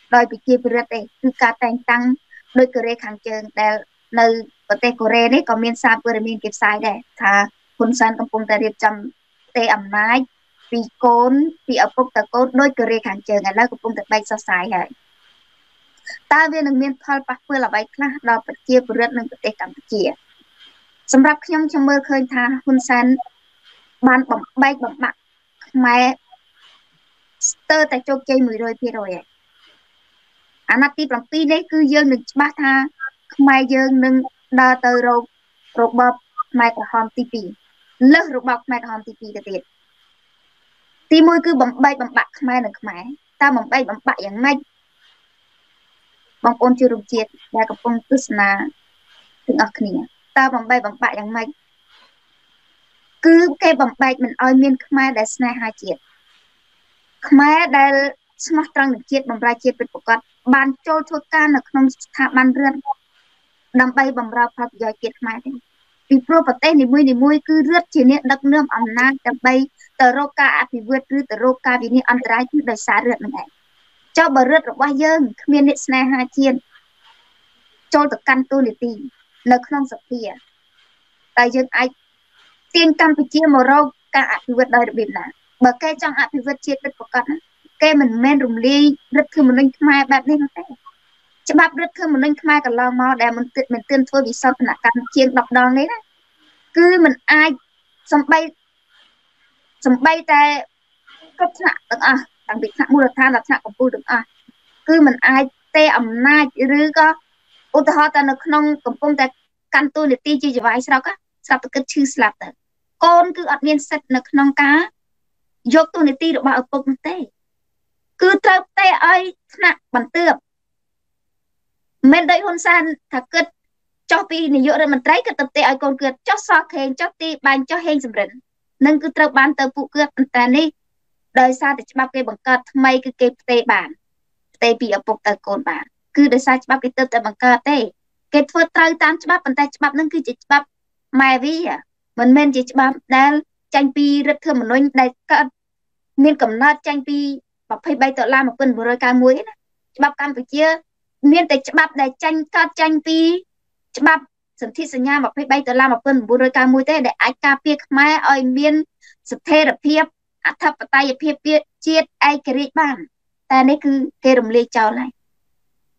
đói bị kia bị rớt cứ cả tăng tăng đôi cơ rê kháng trường để nơi ở tây Korea đấy có miền xa vừa miền kịp sai để thà khôn san công công ta điệp chăm tê ẩm nái vì côn vì ở cục tờ côn đôi cửa kháng chờ ngày đó cũng không được bay so sánh hả ta viên đường miên thoi bắc vừa là bay khác đó bật chia vừa rất nâng tê cảm chia sầm rập nhung trong mơ khơi tha hun san ban bẩm bay bẩm mặn mẹ tơ tại chỗ chơi mười đôi phi rồi anh nát tiếp bằng pi đấy cứ dương đừng ba tha mai dương đừng đa tơ rộp rộp bập mai cả hòm tivi lớp rục bọc mày còn tì tì tì tì môi cứ bấm bay bấm bạc mày được mày ta bấm bay bấm bạc giống mày bấm ôn chưa rụng chết đã gặp ông cứ là từng ác nè ta bấm bay bấm bạc giống mày cứ cái bấm bay mình oi miên mày đã snai hai chết mày đã smart trăng được chết bấm ra chết bị bóc cắt bàn trôi trôi ca là không thả bàn rượt đâm bay bấm ra phật giờ chết mày vì pro vật tê này mui này mui cứ rớt trên nền đất nước ẩm nang đập bay tờ rô ca thì vượt cứ tờ rô ca vì nền ăn trái cứ đời xa rớt mình này cho bờ rớt rồi qua dơm miền nền này hai chiên cho tờ căn tu này tìm là không sập kia tại dân ai tiền Campuchia mà rô ca thì vượt đời được biển là bờ cây trong ạ thì vượt chia đất của con cây mình men rùng ly rớt khi mình lên mai bạn lên thế chứ bác rất thương mình lên khai cả lo mò để mình tự mình tiên thua vì sao mình lại càng chiên đọc đòn đấy đấy cứ mình ai xong bay xong bay ta cất nặng được à đặc biệt nặng mua được tha là nặng của vui được à cứ mình ai tê ẩm na rứ có ôn thọ ta nó không cầm công ta căn tu để ti chi vài sao cả sao ta cứ chư sập ta con cứ ăn miên sạch nó không cá dọc tu để ti độ bảo công tê cứ tập tê ai nặng bản tường men đây hôn san thà cứ cho pi này dựa ra mình trái cái tập tê ai con cứ cho so khen cho ti bàn cho hên sầm rền nên cứ tập bàn tập phụ cứ ăn ta đi đời xa thì bác cái bằng cát mây cứ kẹp tê bản tê bị ập bộc tờ cồn bản cứ đời xa bác cái tơ tờ bằng cát tê kẹp phơi tơi tam bác bàn tay bác nâng cứ chỉ bác mai vi à mình men chỉ bác đã tranh pi rất thơm mình nói đại cát miên cầm nát tranh pi bác phải bay tờ la một cơn vừa rồi ca muối đó bác cam phải chia miên tê bác đại tranh cát tranh pi bác sầm thi sầm nhà bác phải bay tờ la một cơn vừa rồi ca muối tê để ai ca pi mai ơi miên sập thê là piệp ắt thập tay phê phê chết ai kể ban ta này cứ kê rùm lê chào lại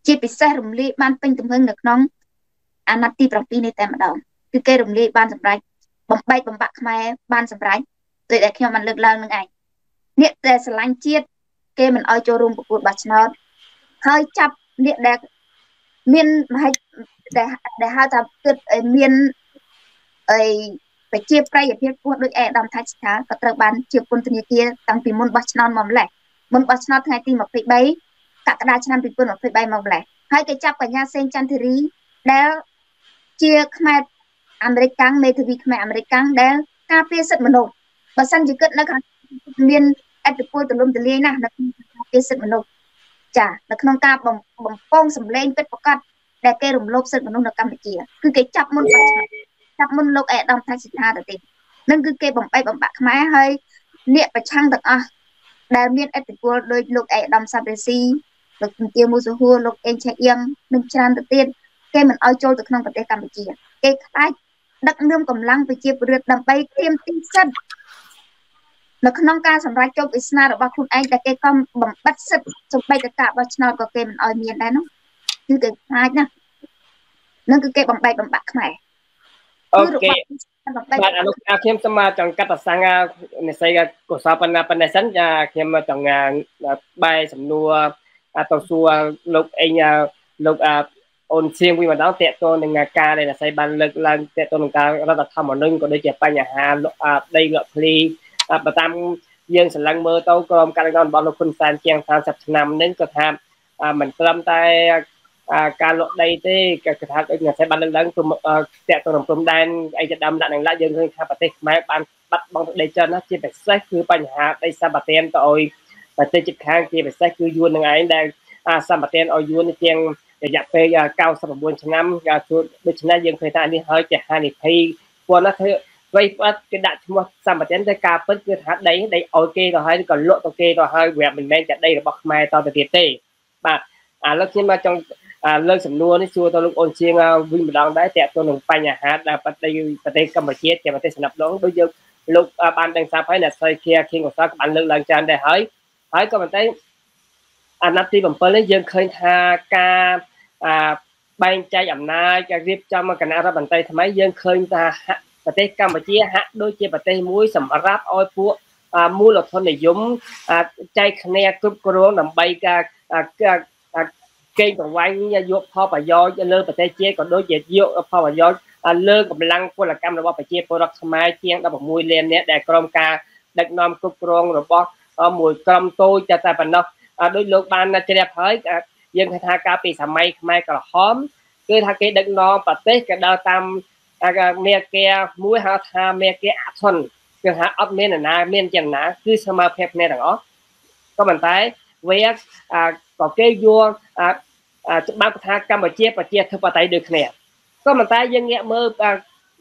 chết bị sai rùm lê ban pin tùm hưng được nóng anati propi này ta mà đòn cứ kê rùm lê ban sầm rái bấm bay bấm bạc mai ban sầm rái rồi để khi mà lực lao nương ảnh niệm để sờ lanh chết kê mình oi cho rùm bột bạch nó hơi chập niệm để miên hay để để hai thập cướp miên ấy phải chia prai ở phía quân đội e đồng thái xã các tờ ban chia quân từ nhiều kia tăng tỷ môn bách non mầm lẻ môn bách non ngày tỷ một phẩy bảy cả các đa trăm tỷ quân một phẩy bảy mầm lẻ hai cái chắp cả nhà sen chăn thề rí đeo chia khmer american mê thề vi khmer american đeo cà phê sệt mồm và xanh chỉ cất nó khang miên ăn được quân từ lôm từ lê na nó cà phê sệt mồm chả nó không cà bằng bằng phong sầm lên bết bọc cắt để cây rồng lốp sệt mồm nó cam kia cứ cái chắp môn bách chắp môn lộc ẹt đồng thái sinh ha được nên cứ kê bồng bay bồng bạc máy hơi niệm và trang được à đa miên ẹt của đôi lộc ẹt đồng sa bê si lộc tiêu mua số hua lộc em chạy yên mình trang được tiền kê mình oi trôi được không phải kê cầm chi kê ai đặt nương cầm lăng phải chia được đầm bay thêm tinh sân nó không ca sầm ra cho cái sna được ba khuôn anh là kê con bồng bắt sập trong bay tất cả ba sna có kê mình oi miên đấy nó cứ kê ai nhá nên cứ kê bồng bay bồng bạc máy ok bạn anh à khi em xem mà trong các sang này xây ra cổ sao pan pan này sẵn ra khi em trong bay sầm nua tàu xua lúc anh lúc ôn xiêm quy mà đóng tẹt tôi nên ngà ca đây là xây ban lực lan tẹt tôi ngà ra đặt thăm ở nơi của đây chẹp bay nhà hàng đây là pli và tam dương sầm lăng mơ tàu còn cái con bao lộc quân san chiang san sập nằm đến cửa tham mình cầm tay ca lọt đây thế cái thằng anh sẽ ban lên lăng cùng tẹt tôi làm cùng đan anh sẽ đâm lại anh lại dừng hơn hai bát máy ban bắt bóng đây cho nó chia bạch sách cứ ban hạ đây sa bát tên tôi và tên chụp hàng chia bạch sách cứ vuông như ấy đang sa bát tên ôi vuông như tiếng để dập phê cao sa bát buôn chừng năm gà chuột bên chừng này dừng thời gian đi hơi chả hai thì thấy quan nó thấy vậy cái đại chúng sa bát tên cái ca phết cái thằng đấy đấy ok rồi hay còn lọt ok rồi hay về mình đang chặt đây là bọc mai to từ tiền tệ mà à lúc khi mà trong à lên sầm nua nó xua tôi lúc ôn xiên vinh một đòn đấy tẹt tôi nồng pay nhà hát là bắt đây bắt đây cầm một chiếc chạy bắt đây sập đón đối với lúc ban đang sao phải là xoay kia khi còn sao các bạn lên lần trên để hỏi hỏi các bạn thấy anh nắp đi bằng phơi lấy dân khơi tha ca ban trai ẩm nai ca rip trong cái nào ra bàn tay thoải mái dân khơi ta bắt đây cầm một chiếc hát đôi chiếc bắt đây muối sầm ráp oi phu muối lột thôi này giống trai khnè cướp cướp nằm bay ca kênh còn quanh vô pho và do lơ và tê chế còn đối diện vô pho và do lơ còn lăng của là cam là bao phải chia product mai chiên đã bằng mùi lên nè để con cá đặt nom cục rong rồi bó mùi cơm tôi cho ta bằng nó đối lượng ban chơi đẹp hơi dân hay tha cá pì sầm mai mai còn hóm cứ tha cái đặt nom và tê cái đào tam mè kia muối hạt tha mè kia thuần cái hạt ấp mè là mè chẳng ná cứ xem mà phép mè đó có bàn tay với có cái vua ba thang Campuchia và chia thưa vào tay được nè có mà ta dân nghe mơ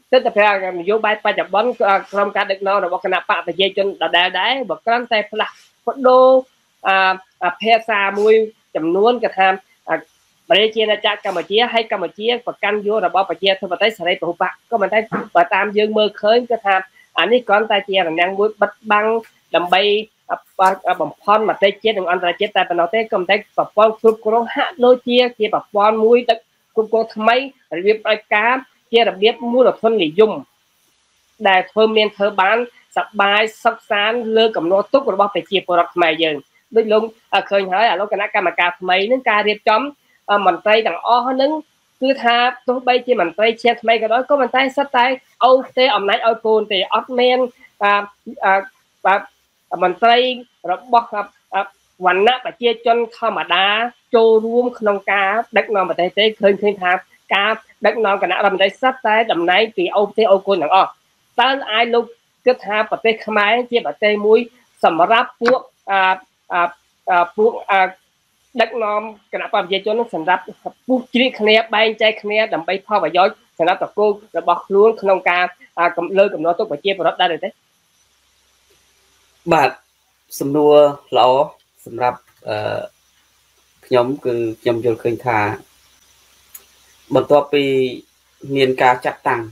tức là vô bay bay chập bắn không cả được nó là bọc nạp bạc và dây chân đã đá đá bọc cán tay là con đô phe xa mui chầm nuôn cả tham và đây chia là cha Campuchia hay Campuchia và căn vô là bao và chia thưa vào tay sài cổ bạc có mà thấy và tam dương mơ khơi cả tham anh ấy con tay chia là đang muốn bắt băng đầm bay bằng phon mà tay chết đừng ăn ra chết tay và nó thấy cầm tay và phon cướp con hạ đôi chia kia và phon mũi đất cướp con máy biết ai cá kia là biết mua là phân để dùng đài thơm nên thơ bán sập bài sắp sáng lơ cầm nó tốt rồi bao phải chia product mày giờ đôi lúc khơi hỏi là lúc cái nát cam mà cà mấy nước cà riệp chấm bàn tay đằng o hơn nứng cứ thà tôi bay trên bàn tay che thay cái đó có bàn tay sát tay âu tê ẩm nấy âu cồn thì ấp men và và bàn tay rồi bóc vặn nát và chia chân không mà đá trôi rùm non cá đất non mà tay tê khơi khơi thà cá đất non cả nã bàn tay sát tay đầm nấy thì âu tê âu cồn đằng o ta ai lúc cứ thà bàn tay khăm ái chia bàn tay mũi sầm ráp buộc buộc đất non cái nào còn dễ cho nó sản xuất buộc chìa khné bay chạy khné đầm bay pha và gió sản xuất tập cô rồi bọc luôn không ca cầm lơi cầm nó tốt và chia và rất đa được đấy bạn sầm đua ló sản xuất nhóm cứ nhóm chơi khơi thả bật to pi miền ca chắc tăng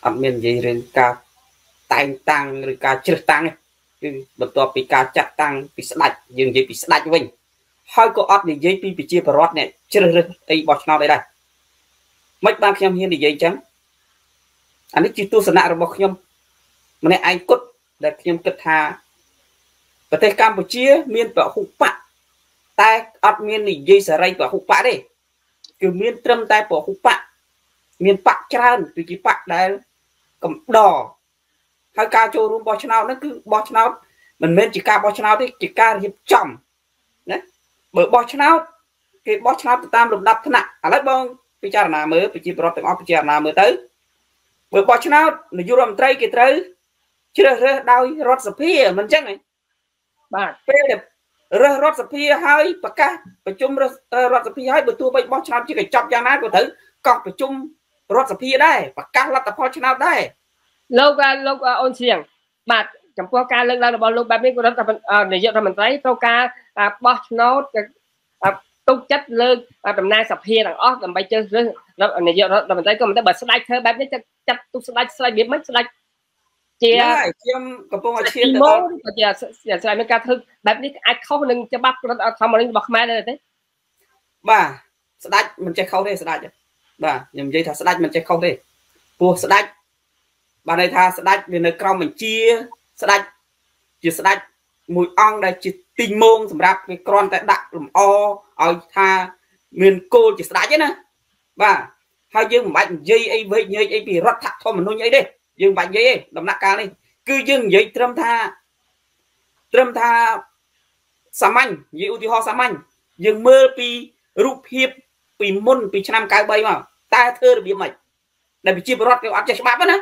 ở miền gì rồi ca tăng tăng rồi ca chưa tăng bật to pi ca chắc tăng pi sạch dừng gì pi sạch với hai cô ấp để dây pin bị chia vào rót này chưa được đây bọt nào đây đây mấy ba khi em hiền để dây chấm anh ấy chỉ tu sửa lại rồi bọc nhom mà này anh cốt để nhom cất hà và tây Campuchia miền tọa hụp bạ tai ấp miền để dây sợi ray tọa hụp bạ đây kiểu miền trâm tai bỏ hụp bạ miền bạ tràn từ chỉ bạ đây cầm đỏ hai ca cho luôn bọt nào nó cứ bọt nào mình nên chỉ ca bọt nào đấy chỉ ca hiệp chồng đấy bởi bó chân áo cái bó chân áo tam lục đập thế nào à lấy bông bây giờ là mới bị chìm vào tầng ốc bây giờ là mới tới bởi bó chân áo nó dù làm trái cái trái chứ là đau rót sập hìa mình chắc này bà phê đẹp rơ rót sập hìa hơi bà ca bà chung rót sập hìa hơi bởi tôi bây bó chân áo chứ cái chọc ra nát của thứ còn bà chung rót sập hìa đây bà ca là tập bó chân áo đây lâu qua lâu qua ôn xiềng bà chẳng qua ca lên là bao lâu ba biết của nó để dựa ra mình thấy câu ca bót nốt túc chất lên tầm nay sập hia đằng ót tầm bay chơi lên này dựa ra mình thấy có mình thấy bật slide thơ ba biết chất chất túc slide slide biết mấy slide chia còn phong chia từ đó giờ giờ slide mấy ca thức ba biết ai khâu nên cho bắp nó không mà nên bật máy đây đấy bà slide mình chơi khâu đây slide bà nhầm dây thà slide mình chơi khâu đây buộc slide bà này thà slide vì nơi cao mình chia sạch chỉ sạch mùi ong đây chỉ tinh môn sầm rạp cái con tại đặt làm o ao tha miền cô chỉ sạch chứ nè và hai dương bạch dây ấy với dây ấy bị rót thắt thôi mà nuôi dây đi dương bạch dây ấy làm nặng cá đi cứ dương dây trâm tha trâm tha sám anh dây u thì ho sám anh dương mơ pi rụp hiệp pi môn pi trăm cái bay mà ta thơ được bị mày để bị chia rót cái áp chế bắp đó nè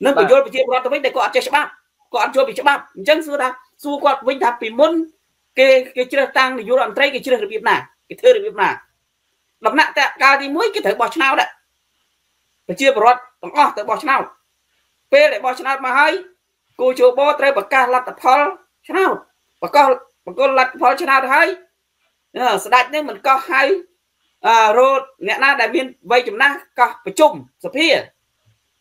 nó bị vô bị chia rót tới đây có áp chế bắp còn cho bị chấm chân xưa ta xua quạt vinh tháp bị môn cái cái chưa tăng thì vô làm trái cái chưa được việc nào cái thưa được việc nào đập nặng tạ cao thì mũi cái thử bọt nào đấy phải chia bọt tổng o thử bọt nào p lại bọt nào mà hay cô cho bó trái bạc ca lật tập phò nào và con và con lật phò nào thì hay đặt nên mình có hay rồi nhẹ na đại viên vây chấm na có phải chùm sập hia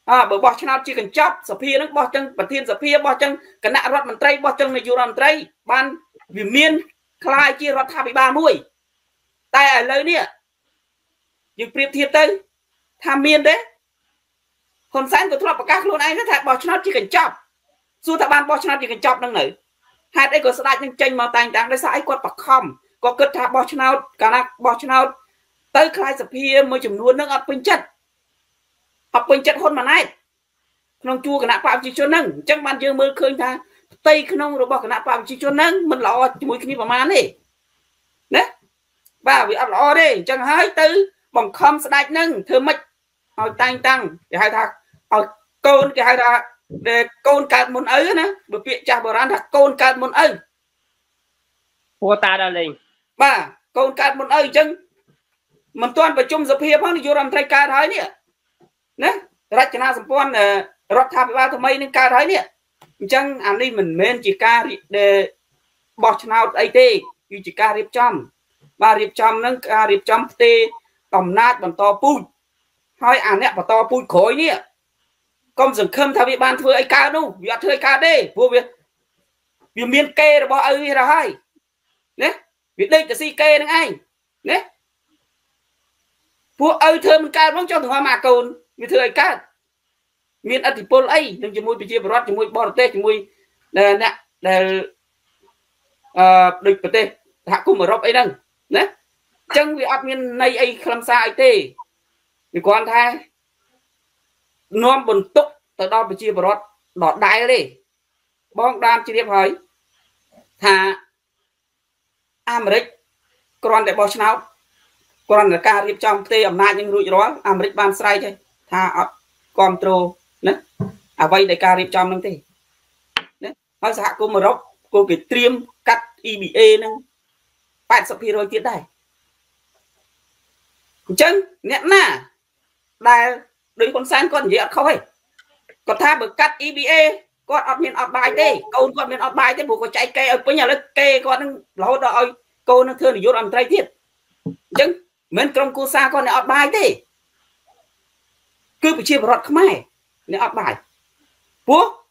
à bởi bọt chân nào chỉ cần chóp sập hia nó bọt chân bật thiên sập hia bọt chân cái nạ rót mình tray bọt chân này vô làm tray ban vì miên khai chia rót thà bị ba mũi tay ở lời nè nhưng priệp thiệp tới tham miên đấy hôm sáng tôi thua bạc các luôn anh nó thà bọt chân nào chỉ cần chóp dù thà ban bọt chân nào chỉ cần chóp năng nở hai đây có sợi nhưng tranh màu tanh đang đấy sải quạt bạc khom có cất thà bọt chân nào cả nạ bọt chân nào tới khai sập hia mới chừng luôn nước ập bên chân học bên chất hôn mà này nông chua cái nạp vào chỉ cho nâng chắc bạn chưa mơ khơi ta tây cái nông rồi bỏ cái nạp vào chỉ cho nâng mình lo mũi cái vào màn đi đấy và bị ăn lo đi chẳng hai tư bằng không sẽ đạch nâng thưa mịch hỏi tăng tăng để hai thằng hỏi con cái hai thằng để con cạt muốn ấy nữa bữa viện cha bờ ăn thằng con cạt muốn ấy của ta đã lên bà con cạt muốn ấy chân mình toàn phải chung dập hiệp hơn thì vô làm thay ca thái nè nè ra cho na sắm rót tháp ba thằng mấy nên ca thấy nè chẳng anh đi mình men chỉ ca để bọt nào ấy tê chỉ ca riệp chom ba riệp chom nâng ca riệp chom tê tầm nát bằng to pun hai anh nè bằng to pun khối nè công dừng khâm tháp bị ban thưa ấy ca đâu việc thưa ca đây vô việc việc miên kê là bao ấy là hay nè việc đây cái si kê nè anh nè vua ơi thơm ca bóng cho thằng hoa mà cồn vì thưa các miền Ấn thì Pol ấy nhưng chỉ môi bị chia bớt chỉ môi bỏ tê chỉ môi là nè là địch bớt tê hạ cung ở Rop ấy nè nè Chẳng vì áp miên này ấy khám xa ấy tê. Vì con thay nôm bồn túc tới đó bởi chìa bỏ đọt đáy đi. Bóng đam chỉ điệp hỏi thả Amerik con để bỏ chân áo con là ca điệp trong tê ẩm nai nhưng rủi đó Amerik ban srai chơi thả control nế à vây để ca điệp trong nâng tê nế nói xa cô mở rốc cô kể triêm cắt i bê a nâng bạn sắp hi rồi tiết đây chân nhẹn nà đài đối con sáng con gì ạ không ấy còn tha bởi cắt i bê a con ọt miền ọt bài thế câu con miền ọt bài thế bố có chạy cây ở với nhà lớp cây con lâu đợi câu nó thương để vô làm trai thiệt chứng mình trong cô xa con này ọt bài thế cứ phải chia vào rọt không ai này ọt bài bố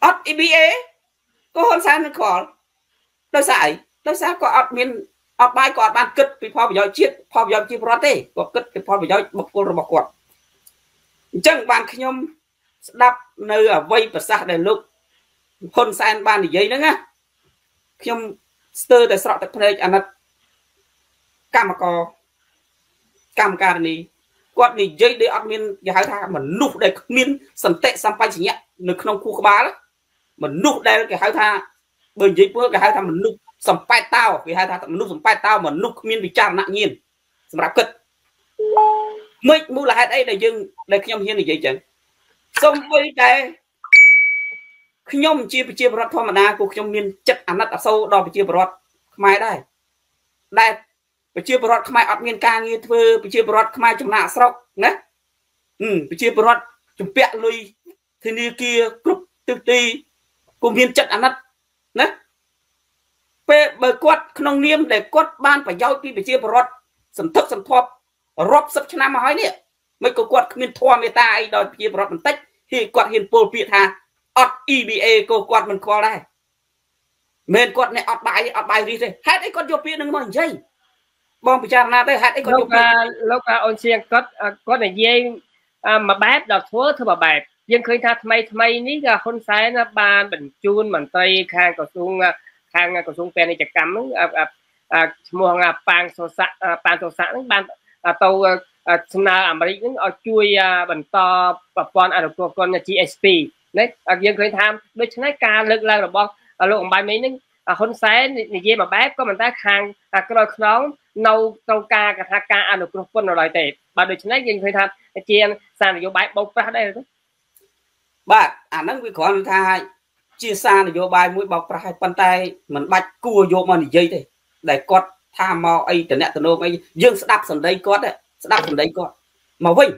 ọt i bê a có hôn sáng nó khó đâu xài đâu xa có ọt miền ọt bài có ọt bàn cất vì phó bởi gió chiếc phó bởi gió chiếc rọt thế có cất vì phó bởi gió bọc cô rồi bọc quạt chứng bàn khi nhóm đập nơi ở vây và xa để lúc hôn xa anh ban để giấy nữa nha khi ông sơ để sọ tập này anh đặt cam có cam cà này quạt này giấy để ăn miên và hai thang mà nụ để miên sầm tệ xăm bay chỉ nhẹ được không khu có bá đó mà nụ đây cái hai thang bởi giấy bữa cái hai thang mà nụ sầm bay tao vì hai thang nụ sầm bay tao mà nụ miên bị chạm nặng nhiên sầm rạp cật mấy mua là hai đây để dừng để khi ông hiên để giấy chẳng xong với cái khi nhóm chia chia bớt thôi mà na cuộc trong miền chất ăn nát ở sâu đòi chia bớt mai đây đây chia bớt không ai ở miền ca như thưa chia bớt không ai trong nạ sọc đấy chia bớt chụp bẹ lui thì đi kia cúp tự ti cùng miền chất ăn nát đấy về bờ quất nông niêm để quất ban phải giao đi chia bớt sầm thức sầm thọp rộp sấp cho nam hói nè mấy cô quạt miền thua người ta ấy đòi chia bớt một tách thì quạt hiền bồ biệt hà ọt i bê a cô quạt mình qua đây mình quạt này ọt bài ọt bài gì thế hết ấy con chụp biệt đừng mòn dây bom bị chạm na đây hết ấy con chụp lúc ông xiên cất có này dây mà bát đọt thua thưa bà bạc nhưng khi ta thay thay ní là con sai nó ba bình chun mình tây khang cầu xuống khang cầu xuống pen này chặt cắm mua hàng pan sô sạ pan sô sạ ban tàu chúng ta làm đấy những chui bẩn to và con ở được con giê ét pê đấy riêng khởi tham đối với cái ca lực là được luôn bài mấy những hôn xé này dễ mà bác có mình ta hàng cái đôi nón nâu câu ca cả thà ca ăn được con rồi lại tệ bà đối với riêng khởi tham chia sang vô bài bốc ra đây rồi bà à nó bị khó thay chia sang vô bài mũi bọc ra hai bàn tay mình bạch cua vô mà dây thì để con tham mò ấy từ nẹt từ nô ấy dương sẽ đạp sẵn đây con đấy đáp phần đấy con màu vinh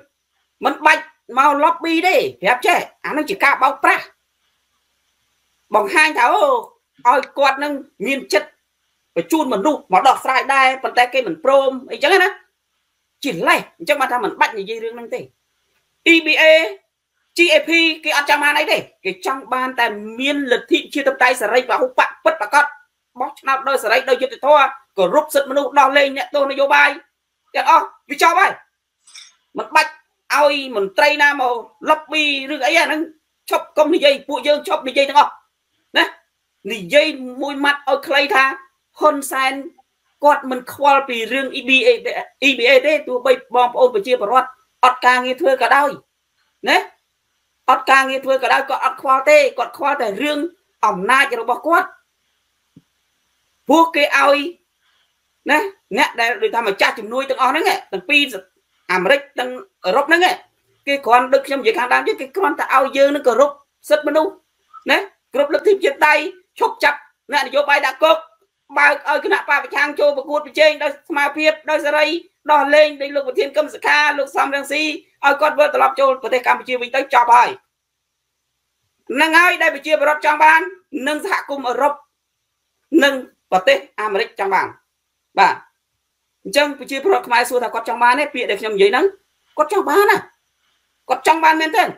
mất bạch màu lobby đi đẹp trẻ anh nó chỉ ca bóc ra bằng hai cháu ôi quạt nâng miên chất phải chun mình đu mà đọt sai đây phần tay cây mình prom ấy chẳng hết á chỉ này chắc mà tham mình bạch gì riêng năng tỉ i bê a giê ép cái ở trong này đấy cái trong ban tài miên lực thị chia tập tay sợi và hút bạc bất và con bóc nào đôi sợi đôi chưa thì thôi còn rút sợi mình đu đo lên nhẹ tôi nó vô bài vì cho vậy mặt bạch ôi mình tây nam màu lobby rừng ấy nó chọc công đi dây bụi dương chọc đi dây đúng không đấy đi dây môi mặt ở clay tha hôn sen quạt mình khoa vì riêng i bê a i bê a đấy tôi bây bom ôn và chia bọt ọt ca nghe thưa cả đôi đấy ọt ca nghe thưa cả đôi còn ọt khoa tê còn khoa tại riêng ẩm na cho nó bỏ quát vô cái ôi nè nè đây người ta mà cha chụp nuôi từng on đấy nghe từng pi Amerik từng Europe đấy nghe cái con được trong việc hàng đám chứ cái con ta ao dơ nó cờ rút rất bên đâu nè rút lực thêm trên tay chọc chặt nè vô bay đã cột bay ơi cái nạp ba bị chang châu và cuột bị trên đó mà phiệt đó ra đây đòn lên đây lục thiên cấm ska lục sam đang si ơi con vợ tập châu có thể Campuchia mình tới chọc bài nâng ai đây bị chia vào trong ban nâng hạ cùng Europe nâng và tết Amerik trong bảng bà chân bị chia bớt không ai xua thà quạt trong ban ấy bịa để nhầm giấy nắng quạt trong ban à quạt trong ban nên thế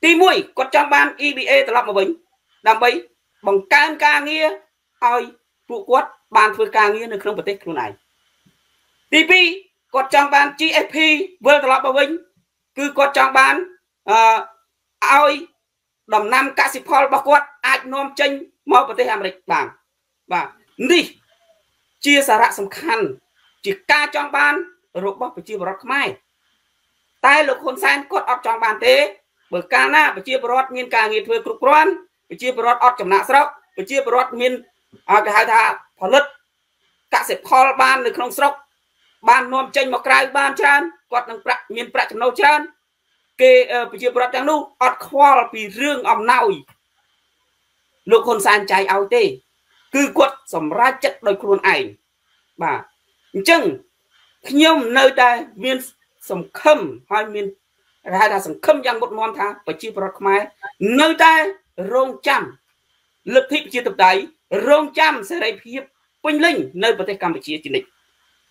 ti mũi quạt trong ban i bê a tự lập mà bình làm bấy bằng cam ca nghe oi tụ quạt ban phơi ca nghe được không bật tích luôn này ti pi quạt trong ban giê ép pê vừa tự lập mà bình cứ quạt trong ban oi đồng nam ca sĩ Paul bao quạt ai nom chân mau bật tích làm lịch bảng và đi chia sẻ ra khăn chỉ ca trong ban rồi bóc phải chia bọt mai tai lục hồn san cốt ở trong bàn thế bởi ca na phải chia bọt miên ca nghiệt về cực đoan phải chia bọt ở trong nã sọc phải chia bọt miên ở cái hai thà phật lực cả sẽ phò ban được không sọc ban nom trên một cái ban tràn cốt năng bạc miên bạc trong nâu tràn kê phải chia bọt trong nâu ở khoa vì riêng ông nâu lục hồn san trái ao tê cứ quật sầm ra chất đôi khuôn ảnh bà chừng nhưng nơi đây miền sầm khâm hai miền hai đà sầm khâm giang một món thang và chi bọt mai nơi đây rong chăm lực thị chi tập đấy rong chăm sẽ lấy phía quanh linh nơi bờ tây Campuchia chỉ định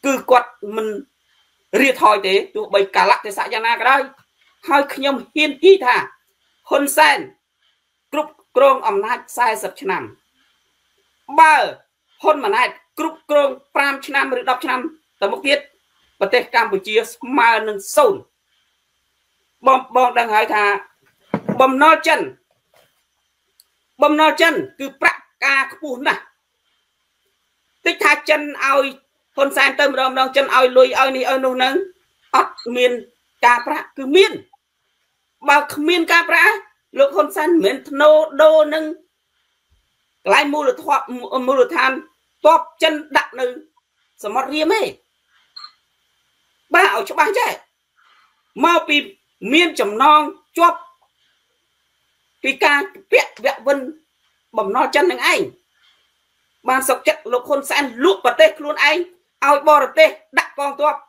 cứ quật mình riết thôi thế tụ bày cả lắc thế xã Giang Na cái đây hai nhưng hiên y thả hôn sen group krong âm nát sai sập chân nằm ba hôn mà này group krong pram chân nằm rồi đọc chân nằm tầm một tiết và tết Campuchia mà nâng sồn bom bom đang hỏi thà bom no chân bom no chân cứ prắc ca cuốn nè tích tha chân oi hôn sang tâm rồi đang chân oi lui oi ni oi nô nâng ọt miên ca prắc cứ miên bao miên ca prắc lúc hôn sang miên nô đô nâng lại mua được thọ mua được than top chân đặt nâng sớm mất riêng ấy bảo cho bạn trẻ mau bị miên chấm non chóp bị ca vẹn vẹn vân bầm no chân anh anh ban sọc chất lục hôn sen lụp bật tê luôn anh ao bò bật tê đặt con to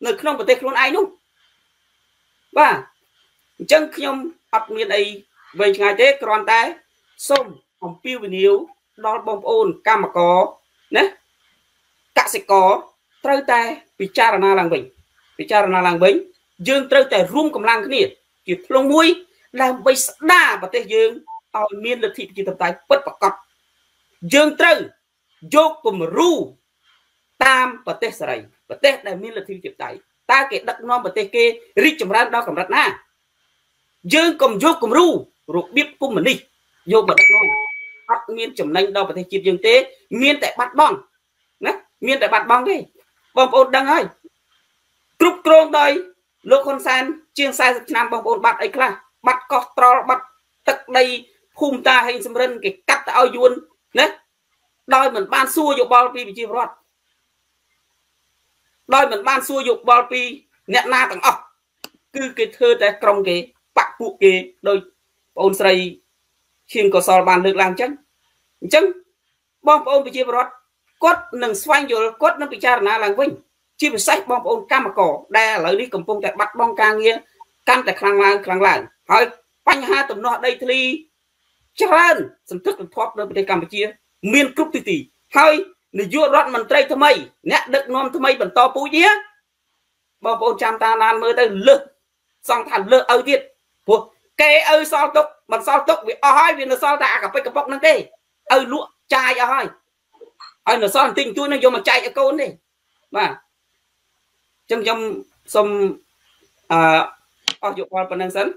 người không bật tê luôn anh đúng và chân nhom ập miên ấy về ngày tết còn tay xôm hồng piu bình yếu đó bông ôn cam mà có đấy các sẽ có trâu tay bị cha là na làng bình bị cha là na làng bình dương trâu tay rung cầm làng cái nè chỉ lông mũi làm bay đa và tay dương ao miên là thịt chỉ tập tay bất bạc cọp dương trâu vô cùng ru tam và tay sợi và tay là miên là thịt chỉ tay ta kể đặt non và tay kia rít chầm ra đó cầm đặt na dương cầm vô cùng ru rồi biết cùng mình đi vô bật đặt non bắt miên chầm nanh đó và tay chỉ dương tế miên tại bắt bong miên tại bạn bóng đi bóng ôn đăng ơi trúc trông đây lúc con san chiên sai nam bóng ôn bạn ấy là bắt có trò bắt tật đây khung ta hình xâm rân cái cắt ao yuôn đấy đôi mình ban xua dục bao pi bị chi rót đôi mình ban xua dục bao pi nhẹ na thằng ọc cứ cái thơ tại trong cái bạc phụ kê đôi ôn sầy chiên có sò bàn được làm chân chân bóng ôn bị chi rót cốt nâng xoay rồi cốt nâng bị cha là làng vinh chỉ phải sách bom ôn cam mà cỏ đè lấy đi cầm bông tại bắt bom càng nghe cam tại khang làng khang làng hỏi quanh hai tầm nọ đây thì chân sản thức được thoát nơi bên Campuchia miền cúc thì tỷ thôi người vua rót mình tây thâm mây nét đất non thâm mây vẫn to pú nhé bom ôn chạm ta lan mới đây lực xong thản lực ơi việt buộc kê ơi sao tốc mình sao tốc vì oi vì nó sao ta cả phải cầm bông nâng kê ơi lụa chai oi ai nó son tinh tôi nó vô mà chạy cái côn đi mà trong trong xong à ở chỗ qua phần năng sẵn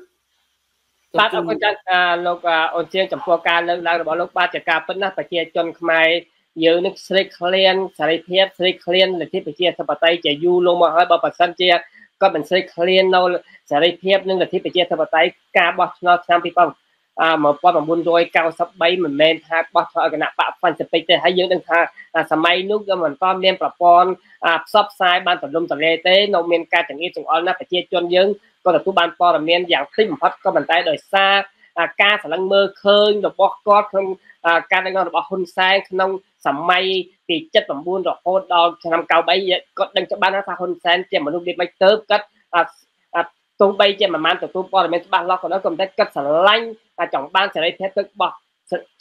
ba trong con à lộc à ôn chiên chấm pho ca lên là bảo lộc ba chả ca phân nát phải chia chọn khai nhiều nước sri clean sri pet sri clean là thiết phải chia sập tay chả du luôn mà hơi bao phần sẵn chia có mình sri clean đâu sri pet nhưng là thiết phải chia sập tay ca bọc nó sang bị bông à mà qua mà buôn rồi cao sắp bay mình men ha qua thợ cái nạp bạc phần sập bay hay dưỡng đừng ha à sầm bay nước cho mình con đem bạc con à sắp sai ban tập đông tập lê tế nông men ca chẳng ít chúng on nắp phải chia chôn dưỡng con tập tu ban po là men dạng tinh phát con bàn tay đời xa à ca phải lăng mơ khơi được bóc cót không à ca đang ngon được bóc hôn sai nông sầm bay thì chất phẩm buôn rồi hôn đo năm cao bay con đang cho ban nó pha hôn sai chỉ mà lúc đi bay tớp cất à tôi bây giờ mà mang từ tôi bỏ mình ban lo còn nó còn thấy cách sờ lanh và chọn ban sẽ lấy thế tức bọc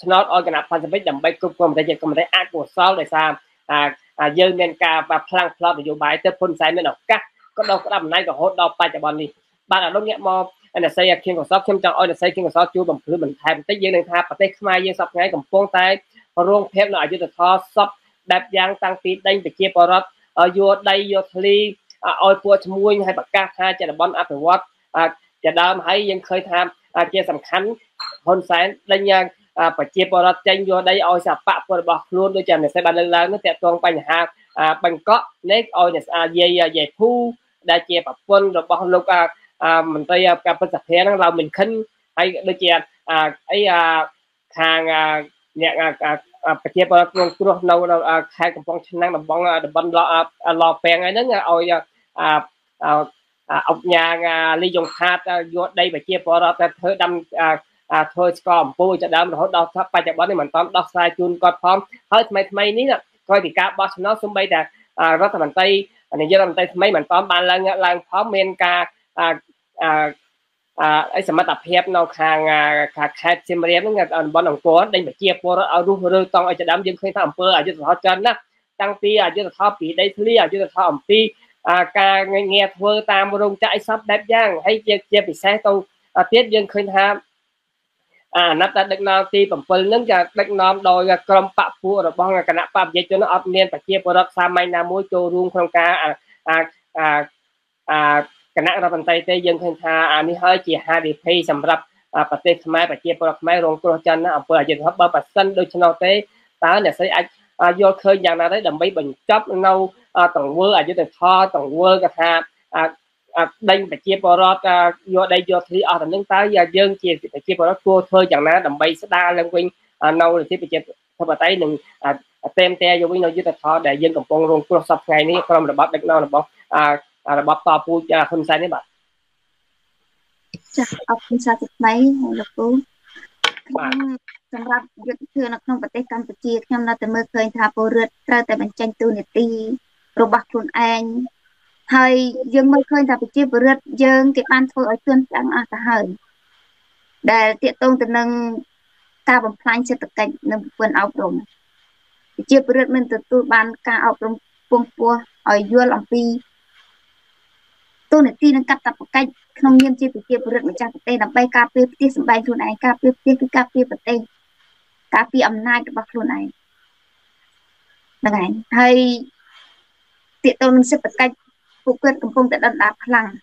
nó ở cái nào phan sẽ biết đầm bay cục còn thấy gì còn thấy ai của sao để sao à à dơ men cà và plang plang để vô bài tới phun sai mới đọc cắt có đâu có làm này còn hốt đọc bài chạy bọn đi ban là lúc nhẹ mò anh là xây khiên còn sót khiêm trọng ôi là xây khiên còn sót chưa bằng thứ mình thay tới dơ lên thay và tới mai dơ sập ngay cầm phong tay ruộng phép lại chứ được khó sập đẹp giang tăng phí đánh để kia bỏ ở vô đây vô thli ôi của muôn hay bạc ca tha cho là bon áp watch à cho đam hay dân khơi tham à chia sầm khánh hôn sáng lên nhang à phải chia bỏ tranh vô đây oi sạp bạc của bạc luôn đôi chân này sẽ bàn lên lớn nó tẹp toàn bánh hạt à bánh có lấy oi này dây dây thu đại chia bạc quân rồi bạc lục à mình tây cà phê sạch thế nó là mình khinh hay đôi chân à ấy hàng nhẹ phải chia bỏ luôn luôn lâu lâu hai cặp bóng chân năng là bóng là bóng lọ lọ phèn ấy nó oi à ông nhà Lý Dung Hạt vô đây phải chia bỏ ra thơ đâm à thôi còn vui cho đám rồi đọc thắp bài chạy bó này mình tóm đọc sai chun con phong hết mấy mấy ní là coi thì cá bó nó xuống bay là rất là mình tây này do làm tây mấy mình tóm bàn lần lần phóng men ca à à ấy sẽ mà tập hẹp nào hàng khạc hẹp xem mà nó ngặt bọn đồng cố đây phải chia bỏ ra ở rung rơ tông ở cho đám dân khơi thầm phơ ở dưới thọ chân đó tăng ti ở dưới thọ bị đây thứ ở dưới thọ ẩm ti ca nghe thơ tam rung chạy sắp đẹp giang hay chia chia bị xe tông tiết dân khơi tham à nắp đặt đặt nón thì bẩm phơi nắng cả đặt nón đôi cả cầm bạc phù rồi bong cả nắp bạc dây cho nó ấp nền phải chia product sao mai nam muối châu rung không cá à à à à cả nắp ra bàn tay tây dân thanh hà à ní hơi chỉ hà để pay sắm rập à bát tây mai phải chia product mai rong cua chân nó vừa dệt hấp ba bát xanh đôi chân nâu tây tá để xây à do khơi giang nào đấy đầm bấy bình chắp nâu tổng vơ à dưới từ kho tổng vơ cả hà à đây phải chia product do đây do thì ở thành nước ta giờ dân chia phải chia product cua thôi chẳng ná đầm bay đa lên quanh nâu thì phải chia thôi tay đừng tem te vô với nâu dưới ta thọ đại dân cầm con luôn cua sập ngày ní không là bắp đặt nâu là bắp à là bắp to pu không sai đấy bạn không sai thực mấy là cua trong ra dân thường là không phải tay cầm phải chia trong là từ mưa khơi thả bồ rượt ra tại mình tranh tu này ti rồi bạc luôn anh hay dân mới khơi là bị chia bừa dân cái ban thôi ở tuyên đang ở cả hời để tiện tôn từ nâng ta bằng phanh sẽ tập cảnh nâng quần áo rộng chia bừa mình từ tu ban cả áo rộng buông buông ở vua làm pi tôi này ti nâng cắt tập cảnh không nghiêm chia bị chia bừa mình chặt tay làm bay cà phê tiết sầm bay luôn này cà phê tiết cái cà phê bật tay cà phê ẩm nai cái bạc luôn này này hay tiện tôn sẽ tập cảnh quyết cũng không thể đặt đáp lằng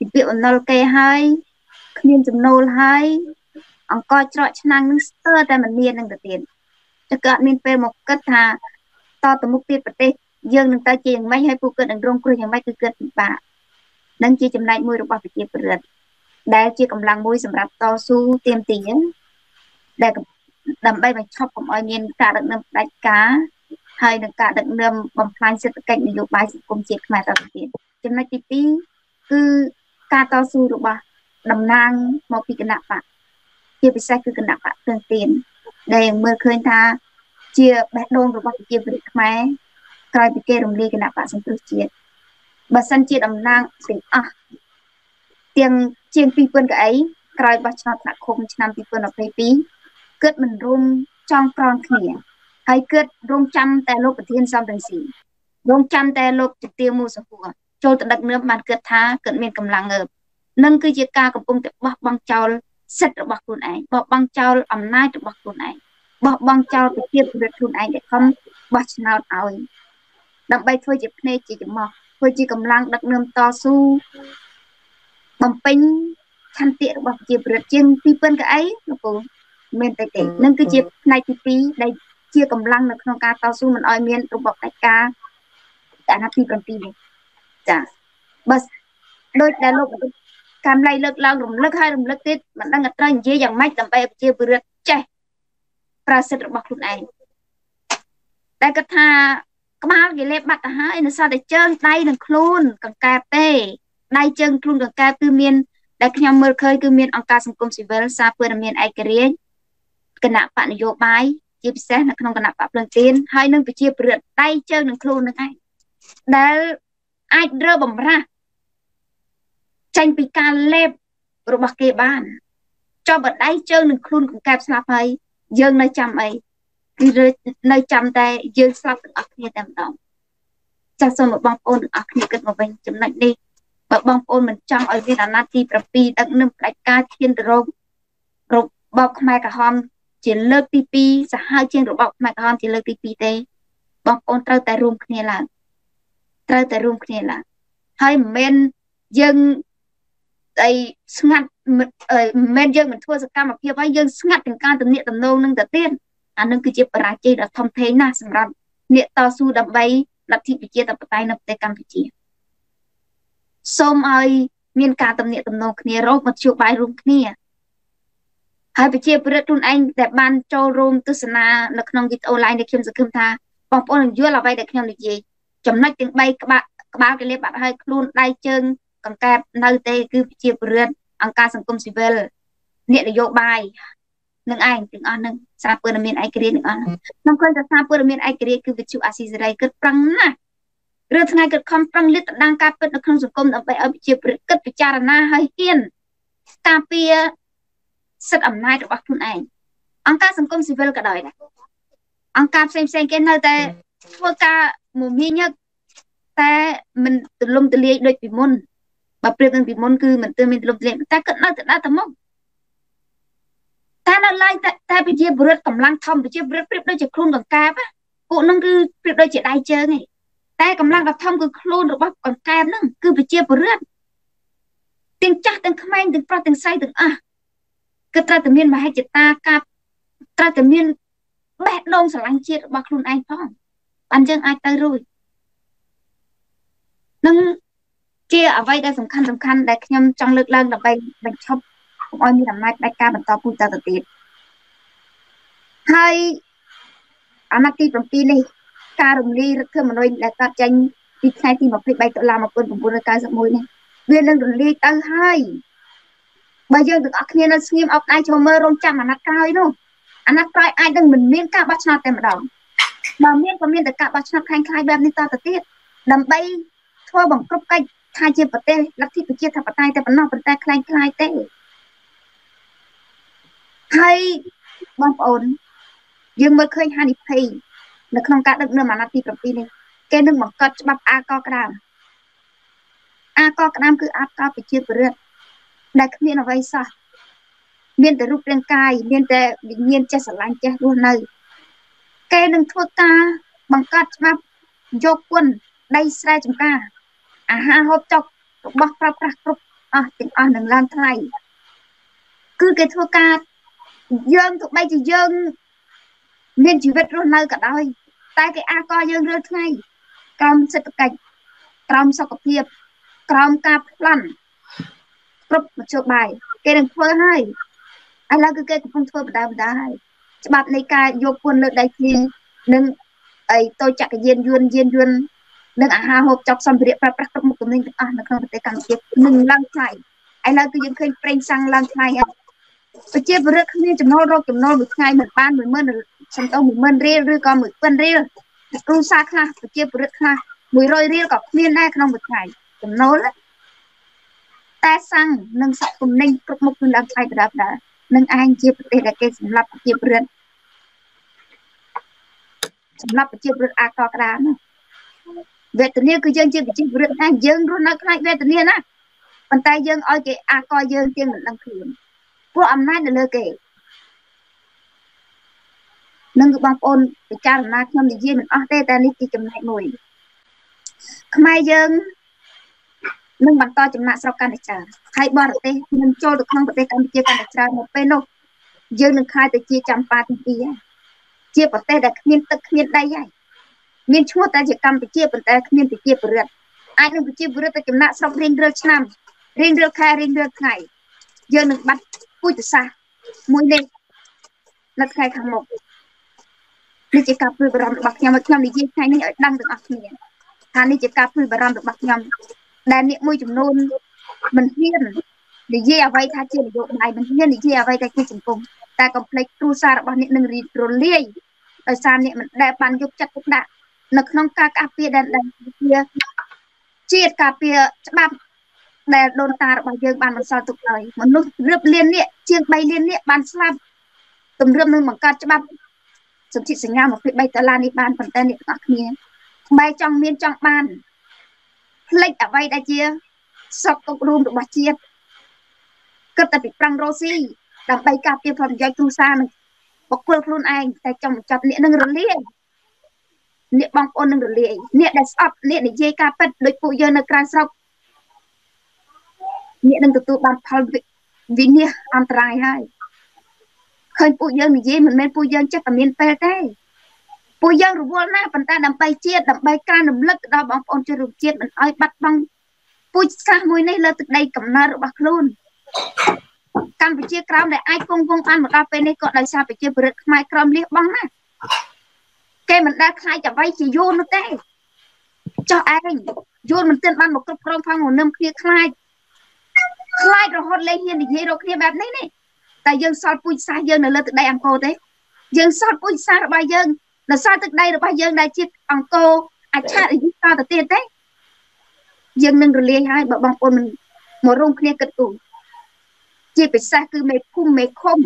thì việc nô kê hay khuyên chấm nô hay ông coi trọi năng sơ tại mình miền đang tiền cho cả miền về một cách thà to từ mục tiêu bật dương người ta chỉ mấy hay phụ kiện đang rong cười chẳng mấy cứ kết bạ đang chỉ chấm lại môi được bao nhiêu tiền để chỉ cầm lằng môi sầm rạp to su tiêm tiền để đầm bay mà chọc cùng ai miền cả đợt năm đánh cá hay được cả đặng nêm bằng phanh sẽ cạnh nhiều bài cùng chết mà tập tiền cho nên tí tí cứ ca to su được bà đầm nang một cái nạp bạn chia bị sai cứ cái nạp bạn tương tiền để mưa khơi tha chia bé đôn rồi bà chia bị máy coi bị kê đồng ly cái nạp bạn xong tự chia bà săn chia đầm nang tỉnh à tiền chiên pin quân cái ấy coi bà cho thả khung năm pin quân ở đây tí cướp mình rung trong con khỉa hay kết rong chăn tại lục thiên sam thành sĩ rong chăn tại lục tiêu mua sầu của châu tận đặc nước màn kết thá kết miền cầm làng ngợp nâng cứ chiếc ca cầm cung để bọc băng châu sệt được bọc quần ấy bọc băng châu ẩm nai được bọc quần ấy bọc băng châu để tiêm được quần ấy để không bọc nào áo đặng bay thôi chỉ này chỉ mọc thôi chỉ cầm làng đặc nước to su bầm pin chăn tiện bọc chỉ được chiên pi pân cái ấy nó cũng miền tây tây nâng cứ chiếc này pi pi đây chia cầm lăng được không ca tao su mình oi miên tụi bọc đại ca đã nắp đi còn tìm chả bớt đôi đàn lục cam lay lực lao rụng lực hai rụng lực tít mình đang ngặt ra như vậy chẳng may tầm bay chia bừa chạy prasad bọc luôn này đại cát hà các má gì lép bạc hả anh sao để chân tay đừng khôn còn cà phê tay chân khôn còn cà tư miên đại khi nhom mơ khơi tư miên ông ca sùng công sĩ về xa phơi miên ai kề cái nạp bạn vô bài chia sẻ là không cần nạp bạc lần tiền hay nên phải chia bừa tay chơi đừng khôn được ai để ai rơ bầm ra tranh bị ca lép rồi bạc kê bàn cho bật tay chơi đừng khôn cũng kẹp slap hay dương nơi chăm ấy nơi chăm tay dương slap được ác như tạm động chắc rồi một băng ôn được ác như cái một bên chấm lạnh đi một băng ôn mình trong ở Việt Nam thì Prapi đang nâng đại ca thiên rồng rồi bọc mai cả hôm chỉ lơ tê pê sẽ hai trên rồi bọc mà con chỉ lơ tê pê đây bọc ôn trâu tại room kia là trâu tại room kia là hơi men dân đây ngặt men dân mình thua sự cam mà kia với dân ngặt từng can từng niệm từng nâu nâng tiên anh nâng cứ chép ra chơi là thông thế na sầm rầm niệm to su đập bay lập thị bị chia tập tay nập tay cam bị chia xôm ai miền cả từng niệm từng nâu kia rốt một chiều bài rung kia hai bị chia bữa trôn anh đẹp ban cho rôm tư sơn na nực nông dịch online để kiếm sự kiếm tha bằng ôn dưa là bay để kiếm được gì chấm nách tiếng bay các bạn các bạn cái lễ bạn hay luôn đai chân cầm kẹp nơi tê cứ bị chia bữa anh ca sang công civil niệm là vô bài nâng anh từng anh nâng sao bữa là miền ai kia nâng anh nâng quên là sao bữa là miền ai kia cứ việc chịu asi dưới đây cứ prăng na rồi thằng ai cứ không prăng lít đang cáp bên nó không dùng công nó phải ở chịu bực cứ bị cha na hay hiền cà phê sắt ẩm nai được bác thun anh anh ca sang công civil cả đời này anh cáp xem xem cái nơi ta vừa ca mồm hi nhất ta mình từ lông từ lia đôi bị môn bà bê tông bị môn cư mình tự mình lột lệ ta cận nó tự đã thầm mông ta nó lại ta ta bị chia bớt cầm lăng thầm bị chia bớt bớt đôi chỉ khôn còn cáp á cụ nâng cư bớt đôi chỉ đai chơi này ta cầm lăng gặp thầm cư khôn được bắp còn cáp nâng cư bị chia bớt tiếng chắc tiếng khmer tiếng pro tiếng say tiếng à cứ ta tự nhiên mà hai chị ta cáp ta tự nhiên bẹt đông sờ lăng chia bạc luôn anh phong anh chương ai tới rồi nâng chia ở vay đây sủng khăn sủng khăn đại nhâm trong lực lượng là bay bành chóc cũng oi như làm mai đại ca bành to pu ta tự tiệt hay anh ta tìm tìm đi ca rồng đi rất thương mà nói đại ca tranh đi khai tìm một phịch bay tự làm một quân của quân đại ca sập môi này viên lưng rồng đi tới hay bây giờ được ác nhiên là nghiêm ốc ai cho mơ rong chạm mà nát cao ấy luôn anh nát coi ai đang mình miên ca bắt nạt tem mà đòn mà miên có miên tất cả bắt nạt khanh khai đem đi ta tự tiệt đầm bay thua bằng cướp canh hai chiếc bật tay lắc thịt chia thập bật tay ta bật nọ bật tay khai khai tay hay bom ổn dương mới khơi hai nịp hay được không cả đừng nữa mà là thịt bật đi này cái đừng bằng cất bắp a co cam a co cam cứ a co phải chia bự đại các miền là vậy sao miền từ rút lên cài miền từ bình nhiên che sờ lạnh che luôn này cái đừng thua ta bằng cất bắp vô quân đây sai chúng ta à ha hộp chọc bóc ra ra cục à tiếng on đừng lan thay cứ cái thua ca dương tụi bay chỉ dương nên chỉ biết luôn nơi cả đời tay cái a co dương rơi ngay cầm sợi cành cầm sọc kẹp cầm cặp lăn cướp một chỗ bài cái đừng thua hai anh là cứ cái cũng không thua một đá một đá hai bạn lấy ca vô quân lợi đại thì đừng ấy tôi chặt cái diên duyên diên duyên đừng à ha hộp chọc xong việc phải bắt cặp một cái mình à nó không thể cản được mình lăng chạy ai là cứ những khi prank sang lăng chạy à bây giờ vừa không nên chấm nô rồi chấm nô một ngày một ban một mơn xong tao một mơn riêng rồi còn một quân riêng luôn xa kha bây giờ vừa kha mười rồi riêng còn miên đây không một ngày chấm nô lắm ta sang nâng sọc cùng ninh cặp một mình lăng chạy đạp đá nâng anh chia để là cái sầm lấp chia bớt sầm lấp chia bớt à to cả về tự nhiên cứ dân chưa bị chịu được na dân luôn nó khai về tự nhiên á bàn tay dân oi kệ a coi dân tiên mình đăng kiểm của âm nát được lơ kệ nâng cái băng ôn bị cha làm na nhom để riêng mình ở đây ta đi chỉ chấm lại mùi mai dân nâng bàn to chấm lại sau can để trả khai bờ để nâng cho được không để can chia can để trả một bên đâu dân nâng khai để chia chấm ba tiền kia chia bờ tê để miên tật miên đây vậy miền chua ta chỉ cầm bị chia bẩn ta miền bị chia bẩn ai đang bị chia bẩn ta kiếm nạn xong riêng được năm riêng được hai riêng được ngày giờ được bắt vui từ xa mũi lên lật khai thằng một đi chỉ cặp đôi bờm được bạc nhầm bạc nhầm đi chia hai này đang được bạc nhầm thằng đi chỉ cặp đôi bờm được bạc nhầm đại miệng mũi chùm nôn mình hiền để dê vay tha chia để độ này mình hiền để dê vay ta kia chủng cùng ta còn lấy tu sa là bọn niệm đừng rì rồ liây ở xa niệm mình đại bàn dục chặt cũng đã lực nông ca cà phê đan đan chia cà phê bắp để đồn ta được bao nhiêu bàn mình sao tụt lời một lúc rướp liên lịa chiên bay liên lịa bàn slam tầm rướp nương bằng cát bắp súng chị sinh ra một phi bay tới lan đi bàn phần tên điện thoại miên bay trong miên trong bàn lệch ở bay đã chia sọc cục rùm được bao chia cất tại bị prang rosi đập bay cà phê phần dây tu sa này bọc quần luôn anh tại trong một chập lịa nương rướp lịa niệm băng ôn nâng được lệ niệm đặt sập niệm để dây ca pet đối phụ giờ nâng cai sọc niệm nâng tụt tụt bàn phẳng Vinh nha, ăn trái hay. Khơi bụi dân thì dễ, mình nên bụi dân chắc là miền Tây thế. Bụi dân rồi vô nát, phần ta đầm bay chết, đầm bay ca, đầm lật, đó bóng ôn chơi rừng chết, mình ơi bắt băng. Bụi xa mùi này là từ đây cầm nà rồi bạc luôn. Cảm bị chia crom này ai cũng không ăn một cà phê này còn đời sao bị chia bự mai crom liếc băng nè. Cái mình đã khai chả vay chỉ vô nó thế. Cho anh vô mình tên ban một cốc crom phang một năm kia khai. Khai rồi hot lên hiền thì dễ rồi kia bẹp đấy này. Tại dân soi bụi xa dân là lên từ đây ăn cô thế. Dân soi bụi xa rồi ba dân là soi từ đây rồi ba dân đại chia ăn cô. Ai cha thì sao từ tiền thế. Dân nâng rồi liếc hai bọn băng ôn mình một rung kia cật tủ. Chỉ phải xa cứ mẹ phung mẹ không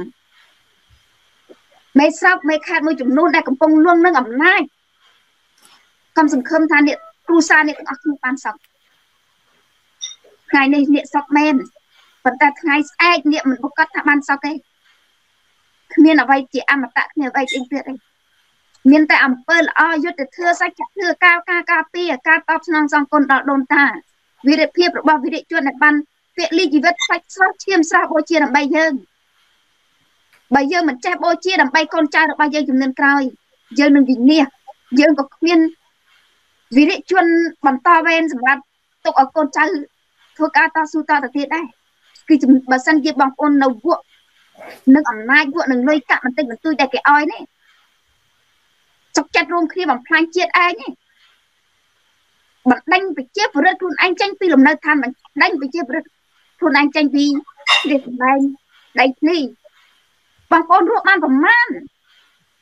mẹ sao mẹ khát môi chủng nôn đại cầm bông luôn nâng ẩm nai cầm dừng khâm than điện ru xa điện ạc nụ ban sọc ngày này điện sọc men phần ta ngày ai điện mình bốc cắt thả ban sọc ấy miền là vay chị ăn mà tạ miền vay anh tuyệt ấy miền ta ẩm bơ là o yết để thưa sách chặt thưa cao ca ca pia ca tóc non dòng con đỏ đồn ta vì để pia rồi bao vì để chuột đặt ban việc ly chỉ vết sạch sạch chiêm sao bôi chia làm bay dân bây giờ mình che bôi chia làm bay con trai được bao giờ chúng nên cài giờ mình vĩnh nia giờ có viên vì lệ chuyên bằng to ven sầm bạt tộc ở con trai thôi ca ta su ta thực hiện đây khi chúng bà săn kia bằng con đầu vuộng nước ẩm mai vuộng đừng lôi cạn mình tên mình tươi đẹp cái oi này chọc chặt luôn khi bằng phanh chia ai này bạn đánh với chiếc vừa rồi thôn anh tranh vì làm nơi than bạn đánh với chiếc vừa rồi thôn anh tranh vì để đánh đánh đi bằng con ruộng man bằng man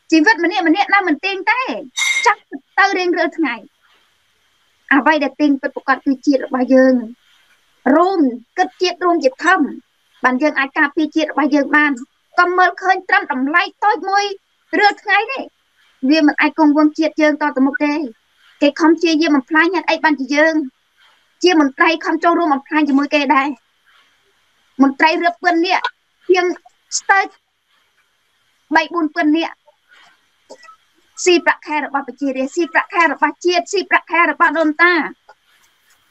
chỉ vết mình hiện mình hiện là mình tên thế chắc tao đến rửa ngày à vậy để tên với bộ cát tươi chia được bao giờ rôm cất chia rôm dệt thâm bạn dân ai cà phê chia được bao giờ bạn cầm mơ khơi trăm đồng lay tối môi rửa ngày đấy vì mình ai cùng vương chia dân to từ một đây cái không chia như một pha nhận ai ban chỉ dương chia một tay không cho luôn một pha chỉ mỗi cây đây một tay rửa quần nè riêng stay bảy buồn quần nè si bạc hè rồi ba bạch chia si bạc hè rồi ba chia si bạc hè rồi ba đôn ta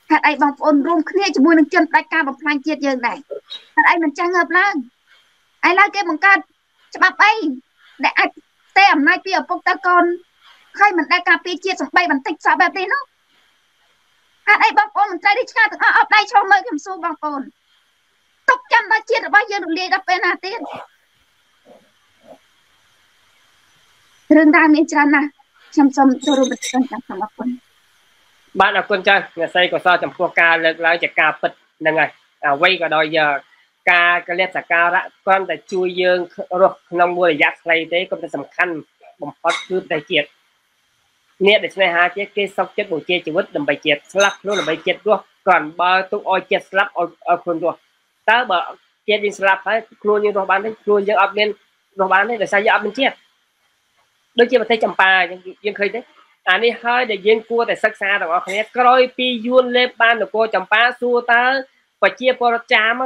hạt ai bằng ôn rôm kia chỉ mỗi đường chân tay ca bằng pha chia dương này hạt ai mình trang hợp lắm ai la cái bằng cát cho bạc bay để ai tem nay kia bốc ta con khai mình đại cà phê chia sẻ bay mình thích sao bẹp đi nó à đây băng cồn mình trai đi cha từng ở đây cho mời kiểm su băng cồn tóc chăm ta chia được bao nhiêu được liền đập bên à tiền rừng ta miền tràn à chăm chăm tôi luôn bật lên chăm chăm băng cồn bạn là con trai ngày say có sao chăm qua ca lực lại chạy ca bật là ngày à quay cả đôi giờ ca cái lên sạc ca đó con tại chui dương rồi nông mua giặt này thế con phải sầm khăn bằng phát cứ đại kiệt nè để xem hai chiếc kia xong chết buổi chia chỉ vứt đầm bài chết slap luôn là bài chết luôn còn ba tụ oi chết slap oi oi quần luôn tớ bờ chết đi slap phải luôn như đồ bán đấy luôn như ấp lên đồ bán đấy là sao giờ ấp lên chết đôi khi mà thấy chầm pa nhưng khi đấy anh đi hơi để riêng cua tại sắc xa rồi anh ấy coi pi yun lên ban được cô chầm pa xua tớ và chia qua chám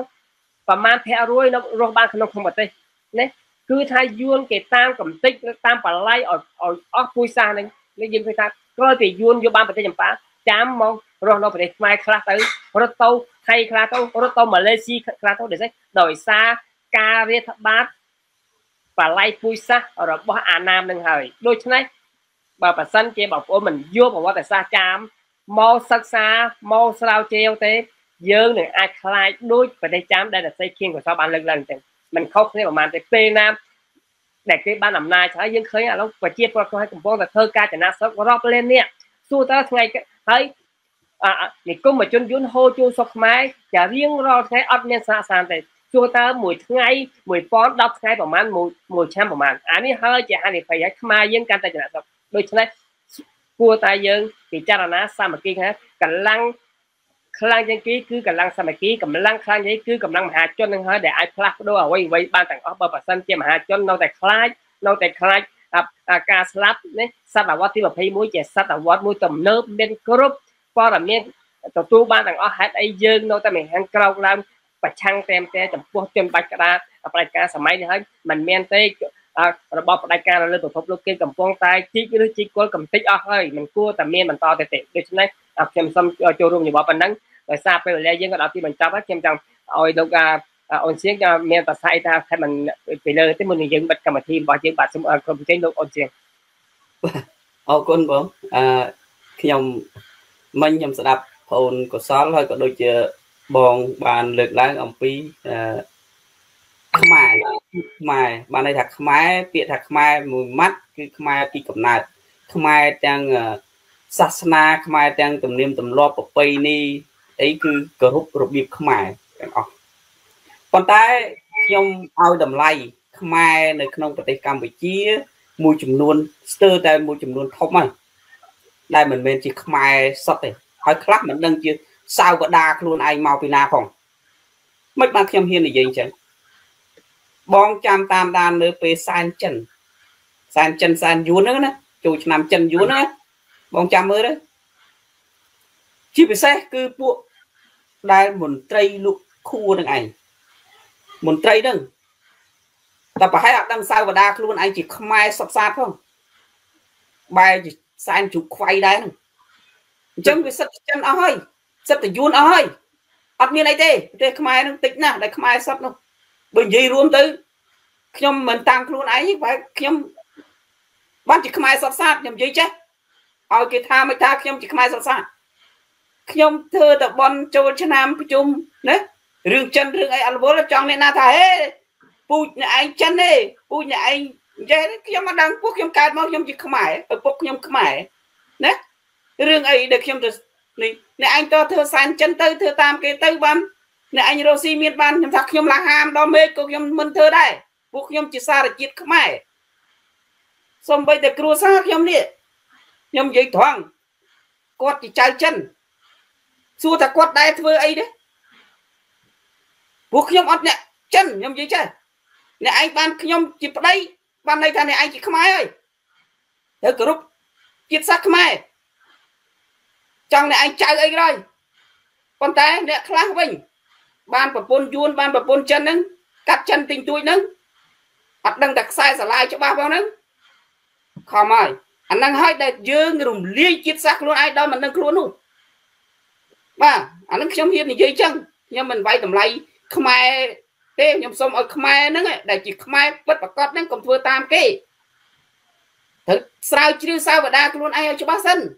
và mang theo ruồi nó đồ bán không không bật đây đấy cứ thay yun cái tam cầm tích tam phải lay ở ở ở cua xa này lấy dân phải ta coi thì yun vô ban phải thấy nhầm phá chám mong rồi nó phải mai khla tới rồi tàu hay khla tàu rồi tàu Malaysia khla tàu để sách đổi xa cà rê tháp bát và lai pui xa rồi bỏ à nam đừng hời đôi chân này bà bà săn che bảo của mình vô bảo qua tại xa chám mau sắc xa mau sao treo thế dân này ai khla đôi phải đây chám đây là xây kiên của sao bạn lần lần mình khóc thế mà màn tới tây nam để cái ban làm này thấy những khơi à nó và chia qua hai cùng là thơ ca chả na sốc có rót lên nè xu ta ngày thấy à thì cũng mà chôn vốn hô chôn sọc máy chả riêng rồi thấy ấp nên xa sàn thì xu ta mùi ngày mùi phón đọc ngày bảo man mùi mùi trăm bảo man anh ấy hơi chả anh ấy phải giải mai những căn tay chả sọc đôi chân này cua tay dương thì cha là ná xa mà kia hết cả lăng lăng giấy ký cứ cả lăng xa mà ký cầm lăng lăng giấy cứ cầm lăng hạ cho nên hơi để ai plug đôi ở quay quay ban tặng ở bờ sân kia mà hạ cho nó tài khai nó tài khai à ca slap đấy sao là quá tí mà thấy mũi chè sao là quá mũi tầm nớp bên group qua là miếng tàu tu ban tặng ở hạt ấy dương nó ta mình hàng cầu làm và chăng tem te tầm quốc trên bạch ra bạch ca sầm máy thì hết mình men tê à bọc bạch ca là lên tổ phúc lúc kia cầm con tay chỉ cái đứa chỉ có cầm tích ở hơi mình cua tầm men mình to tệ tệ được chứ này xem xong cho luôn nhiều bọ phần nắng rồi xa bây giờ dân ở đó thì mình cho bác xem rằng ôi đâu ôn xiếc miền ta sai ta khi mình bị lơ tới mình dựng bật cầm thêm bỏ dựng bật xong còn bị cháy nổ ôn xiếc ô con bố khi ông mình nhầm sẽ đạp ôn có sáu thôi có đôi chờ bòn bàn lượt lái ông phí khmer khmer bàn này thật khmer việt thật khmer mùi mắt cái khmer đi cầm nạt khmer đang sát na khmer đang tầm niệm tầm lo bọc bay ni ấy cứ cờ hút rụp điệp khmer còn tại trong ao đầm lầy khmer nơi trong tỉnh Campuchia mùi chùm luôn sơ tại mùi chùm luôn không à đây mình bên chỉ khmer sắp này hỏi club mình đang chưa sao có đa luôn ai mau pin na phòng mất ba thêm hiên là gì chẳng bong cham tam đan nơi pe san chân san chân san vú nữa nè chùi nằm chân vú nữa bong cham mới đấy chỉ bị xe cứ buộc đây một tray lục khu đằng này một tray đằng ta phải học đằng sau và đa luôn anh chỉ không ai sập sạt không bài chỉ san chụp quay đấy chân bị sập chân ơi sắp từ June ơi, ăn miếng này thế, thế không ai nó tính nè, đây không ai sắp đâu, bởi vì luôn tới, nhom mình tăng luôn ấy, phải nhom, ban chỉ không ai sắp sát nhom gì chứ, ao kia tha mới tha nhom chỉ không ai sắp sát, nhom thưa tập bon châu Việt Nam chung, đấy, rừng chân rừng ấy ăn bố là chọn nên là thay hết, bùi nhà anh chân này, bùi nhà anh, vậy nhom mà đang quốc nhom cài máu nhom chỉ không ai, ở quốc nhom không ai, đấy, rừng ấy được nhom được này anh cho thưa san chân tư thưa tam cái tư ban này anh Rosie miền ban nhầm thắc nhầm là ham đam mê của nhầm mình thưa đây buộc nhầm chỉ xa là chết không ai xong bây giờ kêu xa nhầm đi nhầm dây thoáng quật thì chạy chân xua thằng quật đây thưa ấy đấy buộc nhầm ọt nè chân nhầm dây chân này anh ban nhầm chỉ đây ban đây thằng này anh chỉ không ai ơi thưa group chết xác không ai trong này anh chạy ấy rồi con té nè khá bình ban và bôn chuôn ban và bôn chân nâng cắt chân tình túi nâng hoặc đang đặt sai xả lại cho ba bao nâng không ơi anh đang hơi đẹp dương rùm liên chiếc xác luôn ai đó mà nâng luôn luôn và anh đang chấm hiên thì dây chân nhưng mình vay tầm lấy không ai thế nhưng xong ở không ai nâng để chỉ không ai bất bạc con nâng còn thua tam kê thật sao chứ sao và đa luôn ai cho bác sân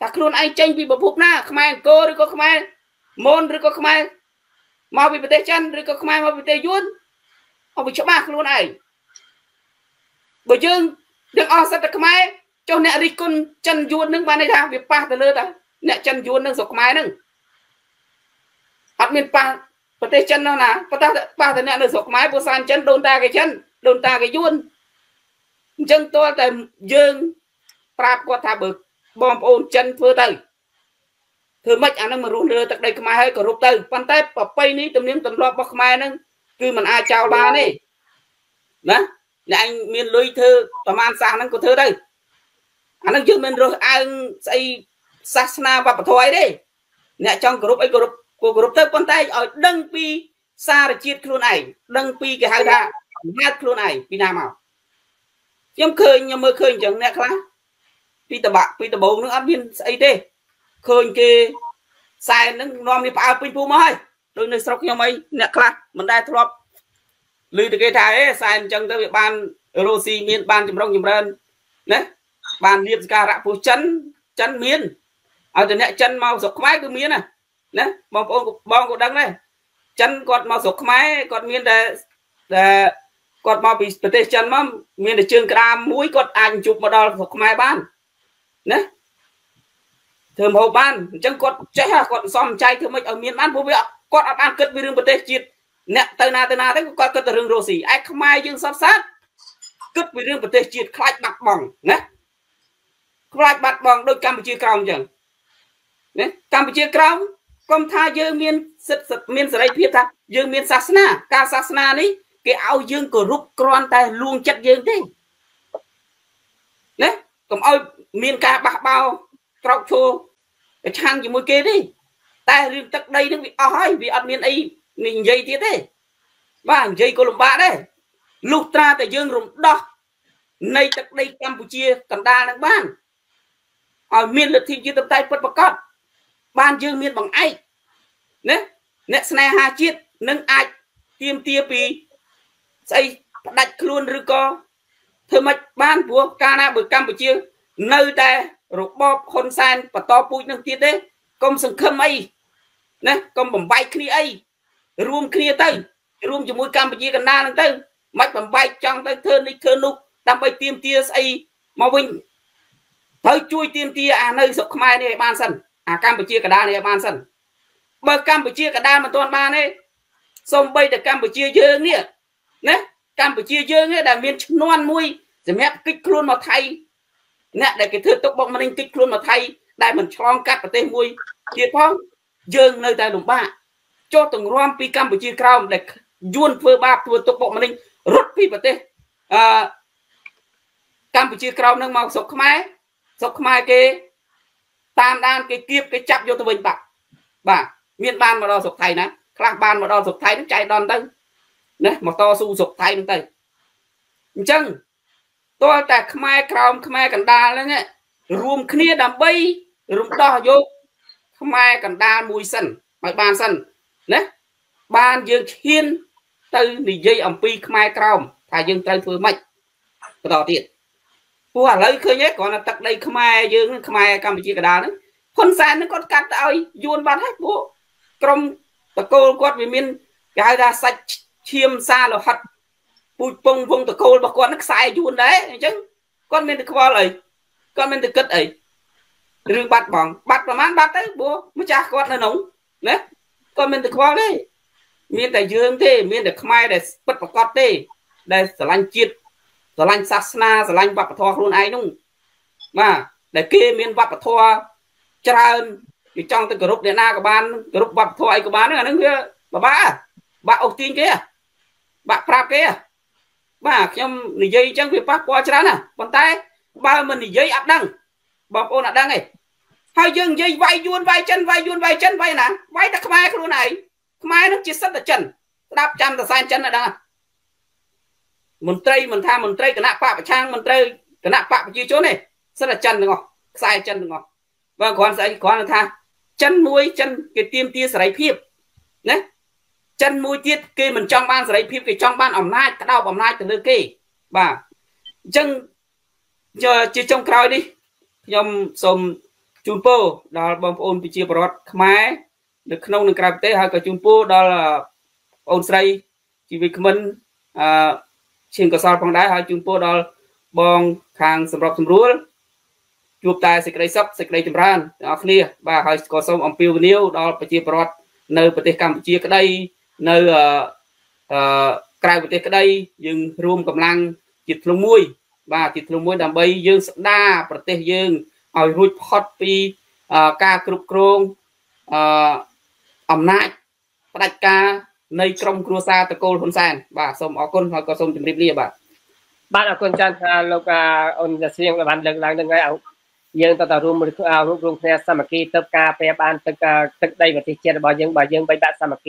ta luôn anh tranh vì bộc phục na không ai cô rồi có không ai môn rồi có không ai mau bị bê chân rồi có không ai mau bị tê yun không bị chó ba luôn này bởi dương đừng o sát được không ai cho nè đi con chân yun nâng ban này ra việc pa từ lơ ta nè chân yun nâng sọc không ai nâng hạt miền pa bê tê chân đâu nà pa ta pa từ nè nâng sọc không ai bô san chân đôn ta cái chân đôn ta cái yun chân to tại dương prap qua tha bực bom ôn chân thưa tới thưa mấy anh em mà run rơ tận đây không ai hay có rút tới quan tép và pay ní tầm niệm tầm lo bọc mai nâng cứ mình ai chào ba này đó nè anh miền lưới thưa tầm an sang nâng có thưa đây anh đang chưa mình rồi anh xây sasna và thôi đấy nè trong group ấy group của group tới quan tay ở đăng pi xa là chiết luôn này đăng pi cái hai ra hát luôn này đi nào màu nhưng khơi nhưng mơ khơi chẳng nè khác Pita bạc, Pita bầu nó admin ấy thế, khơi kê sai nó non đi vào pin phu mới, đôi nơi sau khi mấy nẹt cát mình đai thọp, lười từ cái thái sai chân tới việc ban Rosie miền ban chìm rong chìm rên, đấy, ban liệp cà rạ phù chân chân miên, ở từ nẹt chân mau sọc máy cứ miên này, đấy, bong bong bong cột đắng này, chân cột mau sọc máy cột miên để để cột mau bị tê chân mà miên để trường cam mũi cột ảnh chụp vào đòn sọc máy ban nè thường hầu ban chẳng còn cháy là còn xong chay thường mấy ở miền Nam bố vợ con ăn cất với rừng bật tê chít nè tây na tây na đấy con cất từ rừng rô xỉ ai không ai dương sắp sát cất với rừng bật tê chít khai bạc bằng nè khai bạc bằng đôi Campuchia còng chẳng nè Campuchia còng con tha dương miền sật sật miền sài phía ta dương miền Sasna ca Sasna đấy cái áo dương của rút con tay luôn chất dương thế nè còn ơi miền ca bạc bao trọc chua cái chăn chỉ mua kia đi tai riêng tắc đây nó bị ói vì ăn miền ấy mình dây thế đấy và dây Colombia đấy lục tra tại dương rụng đó nay tắc đây Campuchia cần đa đang ban ở miền lượt thiên chia tập tay bật bật con ban dương miền bằng ai nè nè hai chiếc nâng ai tiêm tia pi xây đặt luôn rư co thưa mạch ban của Canada bờ Campuchia nơi đây rục bóp con san và to pui năng tiết đấy công sừng khâm ấy nè công bẩm bay kia ấy room kia tới room cho mũi Campuchia Canada năng tới mạch bẩm bay trong tới thơn đi thơn lúc đang bay tiêm tia xây mau vinh tới chui tiêm tia à nơi sọc mai này ban sân à Campuchia Canada này ban sân bờ Campuchia Canada mà toàn ban ấy xong bay từ Campuchia dương nè nè Campuchia dương ấy là miền non mui thì mẹ kích luôn mà thay nè để cái thứ tốc bóng mà kích luôn mà thay đại mình chọn cắt vào tên mui thiệt phong dương nơi ta đồng ba cho từng rom pi Campuchia crown để duôn vừa ba vừa tốc bóng mà linh rút pi vào tên à, Campuchia crown nâng màu sọc mai sọc mai cái tam đan cái kiếp cái chắp vô tụi mình bạc bà miền ban mà đo sọc thầy nè các bạn mà đo sụp thái nó chạy đòn tới nè mà to su sụp thái nó tới chăng tôi tại Khmer Krom Khmer Kanda lên á rùm kia đầm bay rùm đo vô Khmer Kanda mùi sần bài bàn sần nè bàn dương hiên từ thì dây ẩm pi Khmer Krom thà dương tới thôi mạch đỏ tiền vua hà lấy khơi nhé còn là tận đây Khmer dương Khmer Campuchia Kanda đấy con sàn nó con cắt ơi dồn bàn hết bố trong tờ cô quát vì mình cái ra sạch chiêm xa là hạt bụi bông vùng tờ cô bà con nó sai chun đấy chứ con mình được coi lại con mình được cất ấy rừng bắt bỏng bắt mà mát bắt đấy bố mới cha con nó nóng đấy con mình được coi đấy miền đại dương thế miền được mai để bắt bà con thế đây là lanh chiết là lanh sát na là lanh bắt bà thua luôn ai đúng mà để kia miền bắt bà thua trơn thì trong cái group điện na của bạn group bập thoại của bạn nó kia bà ba bà ốc tin kia bà prap kia bà trong nỉ dây chẳng việc phát qua chán à bàn tay ba mình nỉ dây áp đăng bà ôn áp đăng này hai dương dây vai vuông vai chân vai vuông vai chân vai nè vai ta không ai cái này không ai nó chỉ sắt là chân đạp chân là sai chân là đang mình tây mình tham mình tây cái nạp bạc trang mình tây cái nạp bạc chi chỗ này sắt là chân được không sai chân được không và còn sai còn tha chân mũi chân cái tiêm tia sải phép nè chân mũi tiết kia mình trong ban sải phép cái trong ban ẩm nai đau ẩm nai từ nơi kia bà chân giờ chỉ trong còi đi nhom sôm chunpo đó bom ôn bị chia bọt khmai được nông được cà phê hay cả chunpo đó là ôn sấy chỉ việc mình xin cơ sở phòng đá hay chunpo đó bong hàng sầm rập sầm rúa chụp tay sạch lấy sắp sạch lấy chấm ran ở kia và hỏi có sông ông piu niêu đó bị chia bọt nơi bị Campuchia cái đây nơi cài bị cái đây dừng rùm cầm lăng chít lông mũi và chít lông mũi đầm bay dừng đa bị tê dừng hỏi rút hot pi ca cục krong ẩm nại đặt ca nơi trong cua sa tơ cô hôn sàn và sông ở con hỏi có sông chấm ria bà bạn ở con chăn là lúc ông nhà riêng là bạn lần lần đừng ngay ẩu dương ta tạo rung rung rung theo samaki tập ca phê ban tập tập đây và thì chia bao dương bao dương bay bạn samaki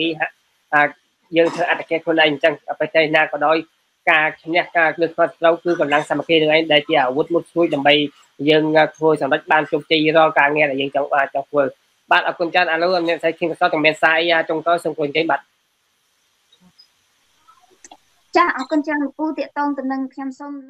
ha dương thưa anh cái con này chẳng phải tây na có đôi ca nhạc ca được phát lâu cứ còn đang samaki được anh đây chỉ ở vút một suối đầm bay dương thôi sản đất ban trung chi do ca nghe là dương trong à trong vườn bạn ở con chân anh luôn nên thấy khi có thằng men sai trong đó xung quanh cái bạch cha ở con chân u tiện tông từ nâng xem xong